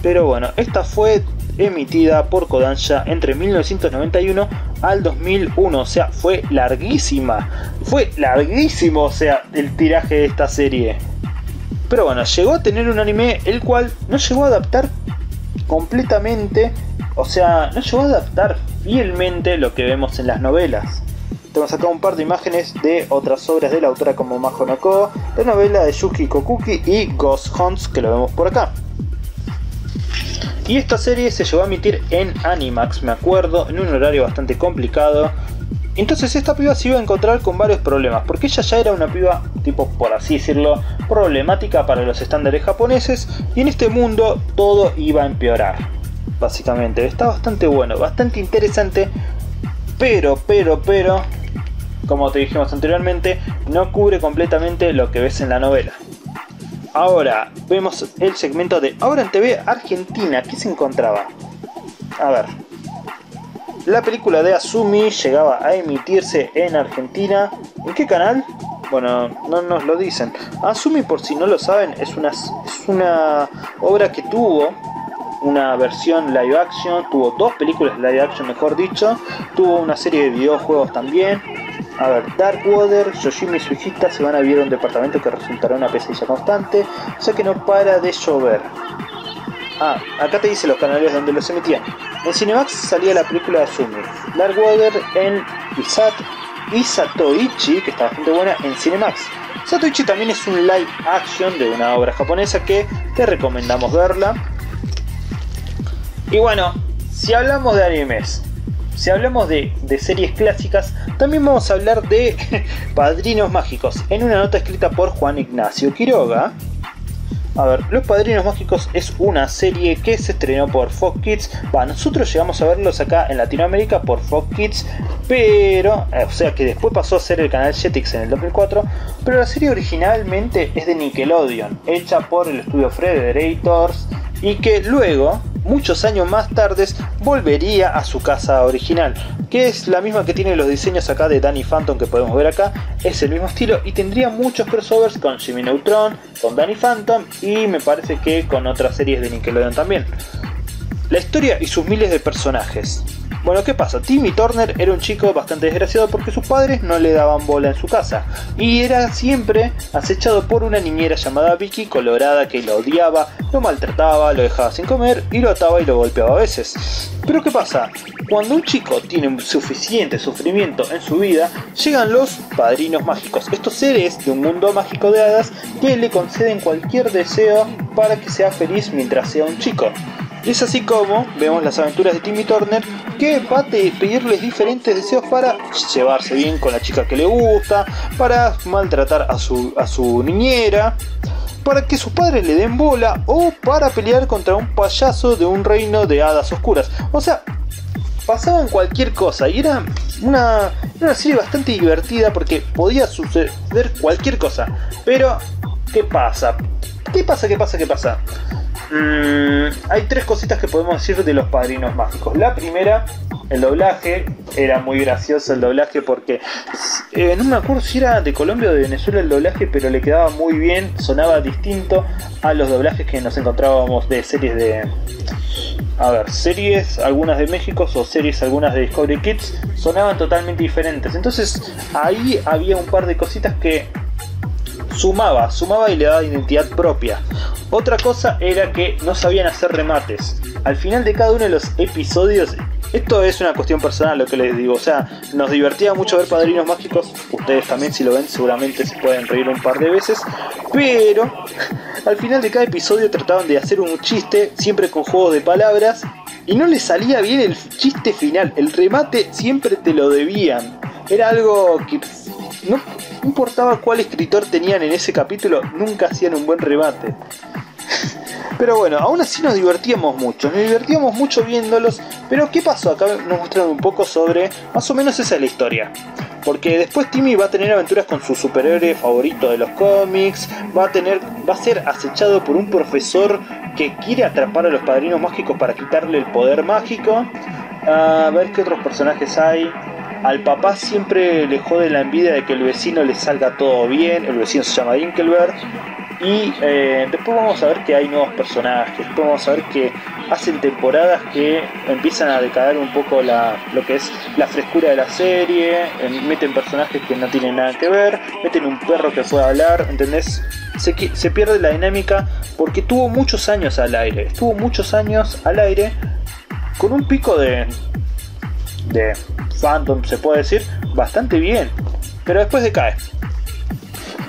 Pero bueno, esta fue emitida por Kodansha entre mil novecientos noventa y uno al dos mil uno, o sea, fue larguísima, fue larguísimo, o sea, el tiraje de esta serie. Pero bueno, llegó a tener un anime el cual no llegó a adaptar completamente, o sea, no llegó a adaptar fielmente lo que vemos en las novelas. Tenemos acá un par de imágenes de otras obras de la autora como Majo no Ko, la novela de Yuki Kokuki y Ghost Hunts, que lo vemos por acá. Y esta serie se llegó a emitir en Animax, me acuerdo, en un horario bastante complicado. Entonces esta piba se iba a encontrar con varios problemas, porque ella ya era una piba, tipo, por así decirlo, problemática para los estándares japoneses, y en este mundo todo iba a empeorar, básicamente. Está bastante bueno, bastante interesante, pero, pero, pero, como te dijimos anteriormente, no cubre completamente lo que ves en la novela. Ahora vemos el segmento de Ahora en T V Argentina. ¿Qué se encontraba? A ver. La película de Azumi llegaba a emitirse en Argentina. ¿En qué canal? Bueno, no nos lo dicen. Azumi, por si no lo saben, es una, es una obra que tuvo una versión live action. Tuvo dos películas live action, mejor dicho. Tuvo una serie de videojuegos también. A ver, Darkwater, Yoshimi y su hijita se van a vivir a un departamento que resultará una pesadilla constante, ya que no para de llover. Ah, acá te dice los canales donde los emitían. En Cinemax salía la película de Summer, Dark Water en Isat y Satoichi, que está bastante buena, en Cinemax. Satoichi también es un live action de una obra japonesa que te recomendamos verla. Y bueno, si hablamos de animes, si hablamos de, de series clásicas, también vamos a hablar de Padrinos Mágicos. En una nota escrita por Juan Ignacio Quiroga. A ver, Los Padrinos Mágicos es una serie que se estrenó por Fox Kids. Va, nosotros llegamos a verlos acá en Latinoamérica por Fox Kids, pero, eh, o sea que después pasó a ser el canal Jetix en el dos mil cuatro, pero la serie originalmente es de Nickelodeon, hecha por el estudio Frederators, y que luego, muchos años más tarde, volvería a su casa original, que es la misma que tiene los diseños acá de Danny Phantom que podemos ver acá. Es el mismo estilo y tendría muchos crossovers con Jimmy Neutron, con Danny Phantom y me parece que con otras series de Nickelodeon también. La historia y sus miles de personajes. Bueno, ¿qué pasa? Timmy Turner era un chico bastante desgraciado porque sus padres no le daban bola en su casa y era siempre acechado por una niñera llamada Vicky Colorada que lo odiaba, lo maltrataba, lo dejaba sin comer y lo ataba y lo golpeaba a veces. Pero ¿qué pasa? Cuando un chico tiene suficiente sufrimiento en su vida, llegan los Padrinos Mágicos, estos seres de un mundo mágico de hadas que le conceden cualquier deseo para que sea feliz mientras sea un chico. Y es así como vemos las aventuras de Timmy Turner, que va a pedirles diferentes deseos para llevarse bien con la chica que le gusta, para maltratar a su, a su niñera, para que sus padres le den bola o para pelear contra un payaso de un reino de hadas oscuras. O sea, pasaban cualquier cosa y era una, una serie bastante divertida porque podía suceder cualquier cosa. Pero, ¿qué pasa? ¿Qué pasa? ¿Qué pasa? ¿Qué pasa? Mm, hay tres cositas que podemos decir de Los Padrinos Mágicos. La primera, el doblaje. Era muy gracioso el doblaje porque eh, no me acuerdo si era de Colombia o de Venezuela el doblaje, pero le quedaba muy bien, sonaba distinto a los doblajes que nos encontrábamos de series de... A ver, series algunas de México o series algunas de Discovery Kids sonaban totalmente diferentes. Entonces ahí había un par de cositas que sumaba, sumaba y le daba identidad propia. Otra cosa era que no sabían hacer remates. Al final de cada uno de los episodios, esto es una cuestión personal lo que les digo, o sea, nos divertía mucho ver Padrinos Mágicos, ustedes también si lo ven seguramente se pueden reír un par de veces, pero al final de cada episodio trataban de hacer un chiste, siempre con juegos de palabras, y no les salía bien el chiste final, el remate siempre te lo debían, era algo que... no importaba cuál escritor tenían en ese capítulo, nunca hacían un buen remate. Pero bueno, aún así nos divertíamos mucho, nos divertíamos mucho viéndolos. Pero ¿qué pasó? Acá nos mostraron un poco sobre, más o menos esa es la historia. Porque después Timmy va a tener aventuras con su superhéroe favorito de los cómics, va a tener, va a ser acechado por un profesor que quiere atrapar a los Padrinos Mágicos para quitarle el poder mágico. A ver qué otros personajes hay. Al papá siempre le jode la envidia de que el vecino le salga todo bien. El vecino se llama Dinkelberg. Y eh, después vamos a ver que hay nuevos personajes. Después vamos a ver que hacen temporadas que empiezan a decaer un poco la, lo que es la frescura de la serie. eh, Meten personajes que no tienen nada que ver. Meten un perro que puede hablar, ¿entendés? Se, se pierde la dinámica porque tuvo muchos años al aire. Estuvo muchos años al aire con un pico de... de fandom, se puede decir, bastante bien, pero después decae.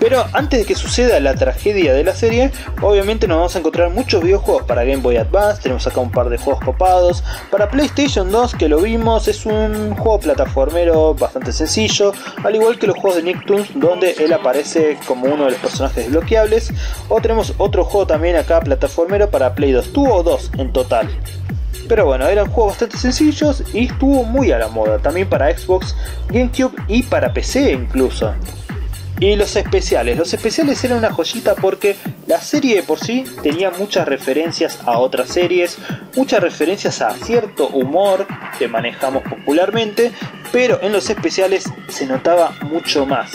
Pero antes de que suceda la tragedia de la serie, obviamente nos vamos a encontrar muchos videojuegos para Game Boy Advance, tenemos acá un par de juegos copados, para PlayStation dos que lo vimos, es un juego plataformero bastante sencillo, al igual que los juegos de Nicktoons donde él aparece como uno de los personajes desbloqueables, o tenemos otro juego también acá plataformero para Play dos, tuvo dos en total. Pero bueno, eran juegos bastante sencillos y estuvo muy a la moda, también para Xbox, GameCube y para P C incluso. Y los especiales, los especiales eran una joyita porque la serie de por sí tenía muchas referencias a otras series, muchas referencias a cierto humor que manejamos popularmente, pero en los especiales se notaba mucho más.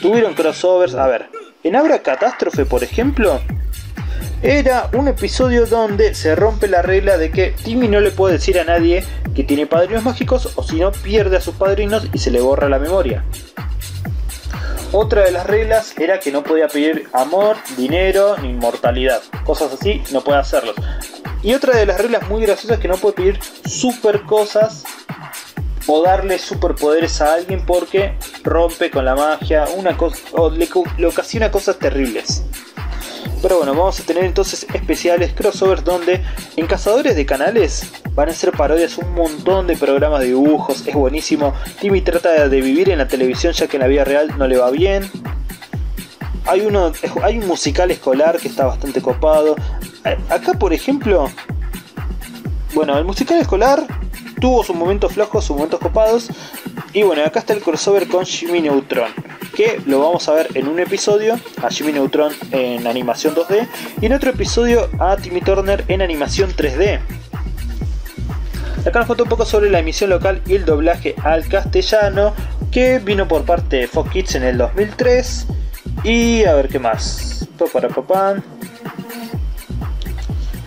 Tuvieron crossovers, a ver, en Abra Catástrofe por ejemplo... Era un episodio donde se rompe la regla de que Timmy no le puede decir a nadie que tiene padrinos mágicos o si no pierde a sus padrinos y se le borra la memoria. Otra de las reglas era que no podía pedir amor, dinero ni inmortalidad. Cosas así no puede hacerlos. Y otra de las reglas muy graciosas es que no puedes pedir super cosas o darle superpoderes a alguien porque rompe con la magia una cosa, o le, le ocasiona cosas terribles. Pero bueno, vamos a tener entonces especiales, crossovers, donde en Cazadores de Canales van a ser parodias un montón de programas de dibujos. Es buenísimo. Timmy trata de vivir en la televisión ya que en la vida real no le va bien. Hay, uno, hay un musical escolar que está bastante copado. Acá por ejemplo, bueno, el musical escolar tuvo sus momentos flojos, sus momentos copados. Y bueno, acá está el crossover con Jimmy Neutron, que lo vamos a ver en un episodio a Jimmy Neutron en animación dos D y en otro episodio a Timmy Turner en animación tres D. Acá nos cuenta un poco sobre la emisión local y el doblaje al castellano, que vino por parte de Fox Kids en el dos mil tres. Y a ver qué más.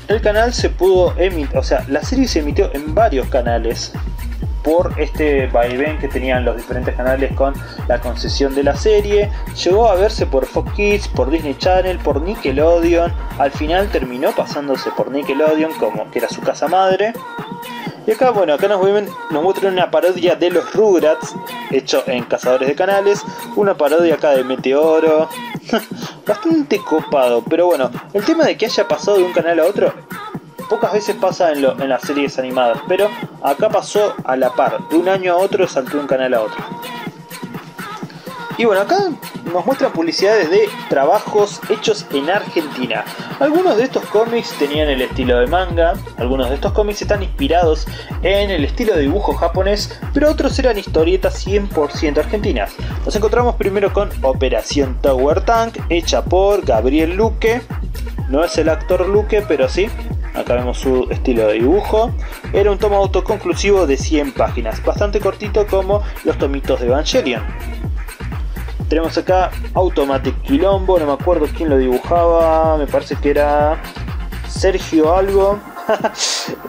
El canal se pudo emitir, o sea, la serie se emitió en varios canales por este vaivén que tenían los diferentes canales con la concesión de la serie. Llegó a verse por Fox Kids, por Disney Channel, por Nickelodeon. Al final terminó pasándose por Nickelodeon, como que era su casa madre. Y acá, bueno, acá nos, ven, nos muestran una parodia de los Rugrats, hecho en Cazadores de Canales. Una parodia acá de Meteoro. Bastante copado, pero bueno, el tema de que haya pasado de un canal a otro pocas veces pasa en, lo, en las series animadas, pero acá pasó a la par, de un año a otro saltó de un canal a otro. Y bueno, acá nos muestran publicidades de trabajos hechos en Argentina. Algunos de estos cómics tenían el estilo de manga, algunos de estos cómics están inspirados en el estilo de dibujo japonés, pero otros eran historietas cien por ciento argentinas. Nos encontramos primero con Operación Tower Tank, hecha por Gabriel Luque. No es el actor Luque, pero sí. Acá vemos su estilo de dibujo. Era un tomo autoconclusivo de cien páginas, bastante cortito como los tomitos de Evangelion. Tenemos acá Automatic Quilombo, no me acuerdo quién lo dibujaba, me parece que era Sergio algo.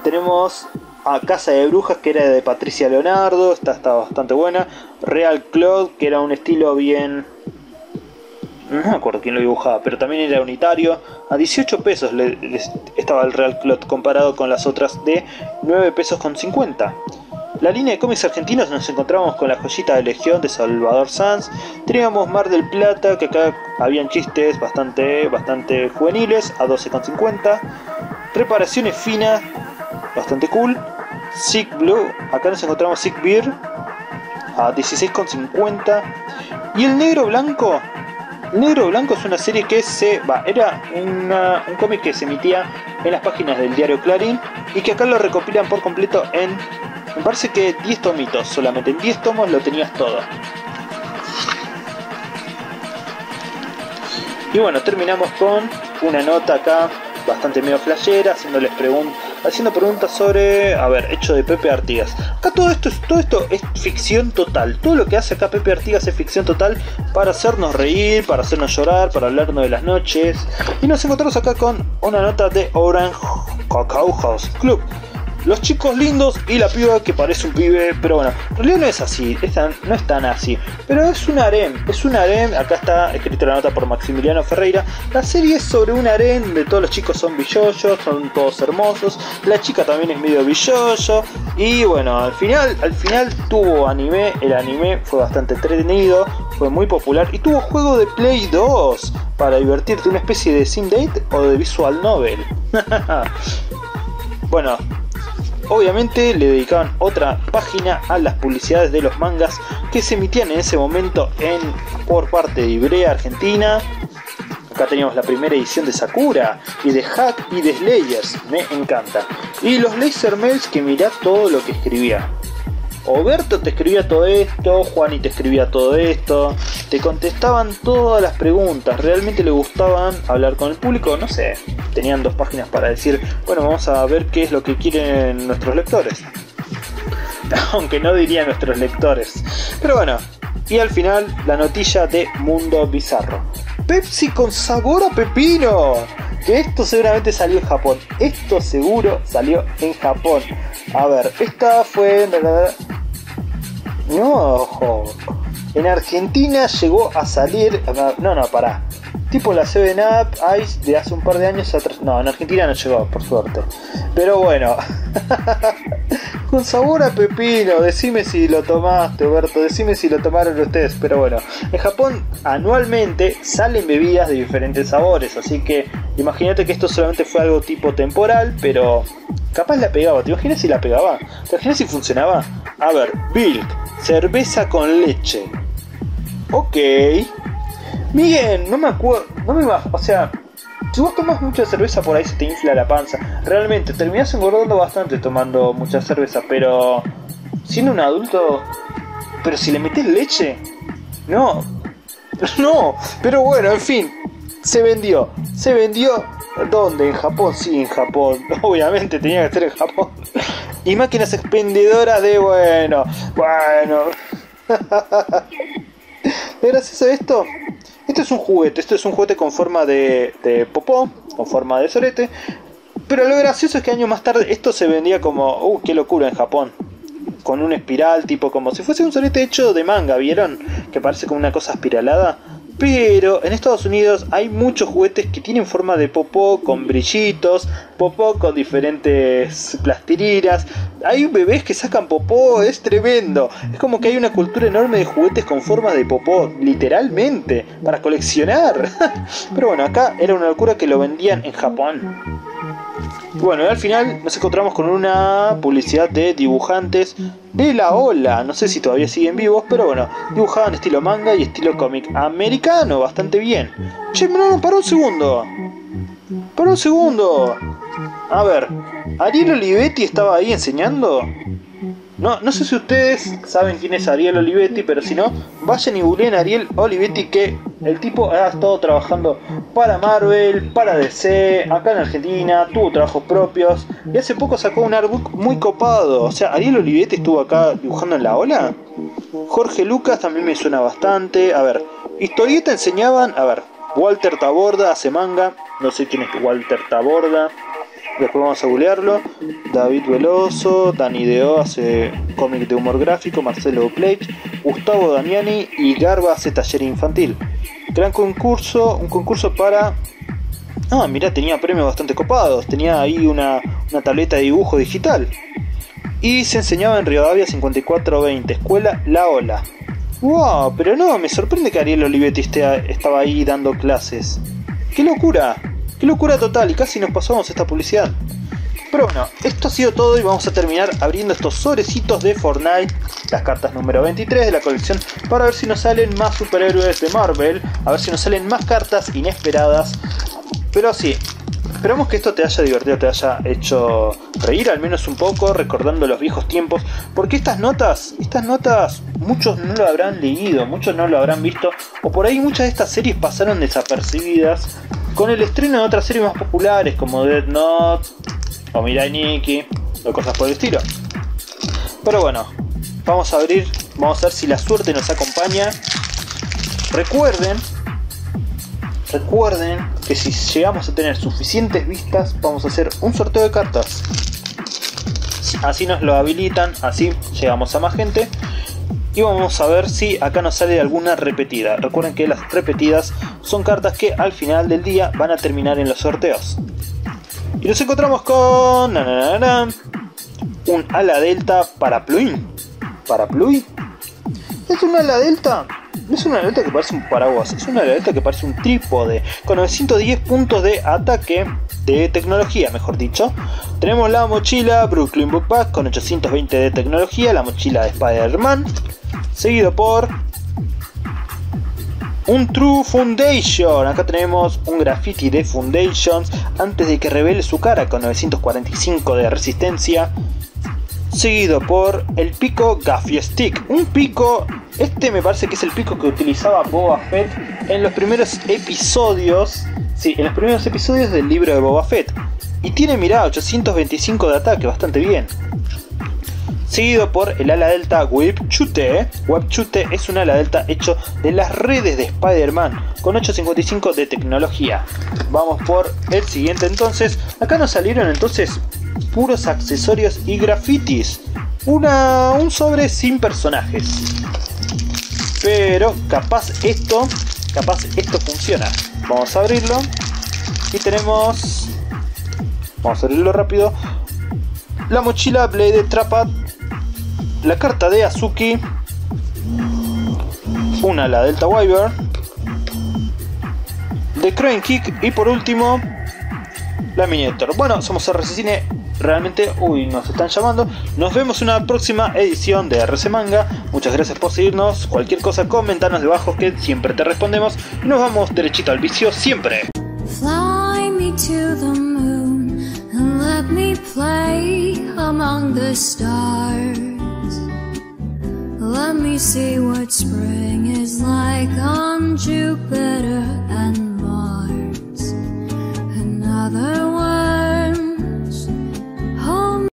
Tenemos a Casa de Brujas, que era de Patricia Leonardo, esta está bastante buena. Real Cloud, que era un estilo bien... no me acuerdo quién lo dibujaba, pero también era unitario. A dieciocho pesos le, le, estaba el Real Clot comparado con las otras de nueve pesos con cincuenta. La línea de cómics argentinos nos encontramos con La Joyita de Legión de Salvador Sanz. Teníamos Mar del Plata, que acá habían chistes bastante, bastante juveniles, a doce con cincuenta. Preparaciones finas, bastante cool. Sick Blue, acá nos encontramos Sick Beer, a dieciséis con cincuenta. Y el Negro Blanco... Negro Blanco es una serie que se... va, era una, un cómic que se emitía en las páginas del diario Clarín y que acá lo recopilan por completo en... me parece que diez tomitos, solamente en diez tomos lo tenías todo. Y bueno, terminamos con una nota acá bastante medio flashera, haciéndoles pregun haciendo preguntas sobre, a ver, hecho de Pepe Artigas. Acá todo esto, es, todo esto es ficción total. Todo lo que hace acá Pepe Artigas es ficción total para hacernos reír, para hacernos llorar, para hablarnos de las noches. Y nos encontramos acá con una nota de Orange Cacao House Club. Los chicos lindos y la piba que parece un pibe, pero bueno, en realidad no es así, es tan, no es tan así, pero es un harem, es un harem, acá está escrita la nota por Maximiliano Ferreira. La serie es sobre un harem donde todos los chicos son billoyos, son todos hermosos, la chica también es medio billoyo, y bueno, al final, al final tuvo anime, el anime fue bastante entretenido, fue muy popular, y tuvo juego de Play dos para divertirte, una especie de Sim Date o de Visual Novel. Bueno, obviamente le dedicaban otra página a las publicidades de los mangas que se emitían en ese momento en, por parte de Ivrea Argentina. Acá teníamos la primera edición de Sakura y de Hack y de Slayers, me encanta. Y los Laser Mails, que mirá todo lo que escribía. Oberto te escribía todo esto, Juani te escribía todo esto, te contestaban todas las preguntas, realmente le gustaban hablar con el público, no sé, tenían dos páginas para decir, bueno, vamos a ver qué es lo que quieren nuestros lectores. Aunque no diría nuestros lectores, pero bueno, y al final la notilla de Mundo Bizarro. Pepsi con sabor a pepino, que esto seguramente salió en Japón, esto seguro salió en Japón. A ver, esta fue... no, ojo. En Argentina llegó a salir... no, no, pará. tipo la siete up Ice de hace un par de años atrás. No, en Argentina no llegó, por suerte. Pero bueno, con sabor a pepino. Decime si lo tomaste, Roberto, decime si lo tomaron ustedes. Pero bueno, en Japón anualmente salen bebidas de diferentes sabores, así que imagínate que esto solamente fue algo tipo temporal, pero capaz la pegaba. ¿Te imaginas si la pegaba? ¿Te imaginas si funcionaba? A ver, Bilk, cerveza con leche. Ok. Miren, no me acuerdo, no me bajo, o sea, si vos tomás mucha cerveza por ahí se te infla la panza. Realmente, terminás engordando bastante tomando mucha cerveza, pero siendo un adulto, pero si le metés leche, no, no, pero bueno, en fin, se vendió, se vendió, ¿dónde? En Japón, sí, en Japón, obviamente tenía que ser en Japón, y máquinas expendedoras de, bueno, bueno, gracias a esto... Este es un juguete, este es un juguete con forma de, de popó, con forma de sorete. Pero lo gracioso es que años más tarde esto se vendía como... ¡Uh, qué locura en Japón! Con una espiral, tipo como si fuese un sorete hecho de manga, ¿vieron? Que parece como una cosa espiralada. Pero en Estados Unidos hay muchos juguetes que tienen forma de popó, con brillitos, popó con diferentes plastilinas. Hay bebés que sacan popó, es tremendo. Es como que hay una cultura enorme de juguetes con forma de popó, literalmente, para coleccionar. Pero bueno, acá era una locura que lo vendían en Japón. Bueno, y al final nos encontramos con una publicidad de dibujantes de la ola. No sé si todavía siguen vivos, pero bueno, dibujaban estilo manga y estilo cómic americano, bastante bien. Che, no, no, para un segundo. Para un segundo. A ver, ¿Ariel Olivetti estaba ahí enseñando? No, no sé si ustedes saben quién es Ariel Olivetti, pero si no, vayan y googleen a Ariel Olivetti, que el tipo ha estado trabajando para Marvel, para D C, acá en Argentina, tuvo trabajos propios, y hace poco sacó un artbook muy copado. O sea, Ariel Olivetti estuvo acá dibujando en la ola. Jorge Lucas también me suena bastante. A ver, historieta enseñaban, a ver, Walter Taborda hace manga, no sé quién es Walter Taborda. Después vamos a googlearlo. David Veloso, Dani Deo hace cómic de humor gráfico, Marcelo Plate, Gustavo Damiani y Garba hace taller infantil. Gran concurso, un concurso para... Ah, mirá, tenía premios bastante copados, tenía ahí una, una tableta de dibujo digital. Y se enseñaba en Rivadavia cincuenta y cuatro veinte, Escuela La Ola. ¡Wow! Pero no, me sorprende que Ariel Olivetti esté, estaba ahí dando clases. ¡Qué locura! ¡Qué locura total! Y casi nos pasamos esta publicidad. Pero bueno, esto ha sido todo y vamos a terminar abriendo estos sobrecitos de Fortnite, las cartas número veintitrés de la colección, para ver si nos salen más superhéroes de Marvel, a ver si nos salen más cartas inesperadas. Pero sí, esperamos que esto te haya divertido, te haya hecho reír al menos un poco, recordando los viejos tiempos, porque estas notas, estas notas muchos no lo habrán leído, muchos no lo habrán visto, o por ahí muchas de estas series pasaron desapercibidas. Con el estreno de otras series más populares como Death Note o Mirai Nikki o cosas por el estilo. Pero bueno, vamos a abrir, vamos a ver si la suerte nos acompaña. Recuerden, recuerden que si llegamos a tener suficientes vistas vamos a hacer un sorteo de cartas. Así nos lo habilitan, así llegamos a más gente. Y vamos a ver si acá nos sale alguna repetida. Recuerden que las repetidas son cartas que al final del día van a terminar en los sorteos. Y nos encontramos con... Na, na, na, na, un ala delta para Pluin. ¿Para Pluin? ¿Es un ala delta? No es una ala delta que parece un paraguas. Es una ala delta que parece un trípode. Con novecientos diez puntos de ataque... de tecnología, mejor dicho. Tenemos la mochila Brooklyn Bookpack con ochocientos veinte de tecnología, la mochila de Spider-Man, seguido por un True Foundation. Acá tenemos un graffiti de Foundations antes de que revele su cara con novecientos cuarenta y cinco de resistencia, seguido por el pico Gaffy Stick. Un pico, este me parece que es el pico que utilizaba Boba Fett en los primeros episodios. Sí, en los primeros episodios del libro de Boba Fett. Y tiene, mirá, ochocientos veinticinco de ataque, bastante bien. Seguido por el ala delta Whip Chute. Whip Chute es un ala delta hecho de las redes de Spider-Man, con ochocientos cincuenta y cinco de tecnología. Vamos por el siguiente entonces. Acá nos salieron entonces puros accesorios y grafitis. Una, un sobre sin personajes. Pero capaz esto, capaz esto funciona. Vamos a abrirlo. Y tenemos... Vamos a abrirlo rápido. La mochila Blade Trapad. La carta de Azuki. Una, la Delta Wyvern. De Crane Kick. Y por último... La Miniator. Bueno, somos R D C Cine. Realmente, uy, nos están llamando. Nos vemos en una próxima edición de R C Manga. Muchas gracias por seguirnos. Cualquier cosa, comentanos debajo que siempre te respondemos. Y nos vamos derechito al vicio siempre. Fly me to the moon and let me play among the stars. Let me see what spring is like on Jupiter and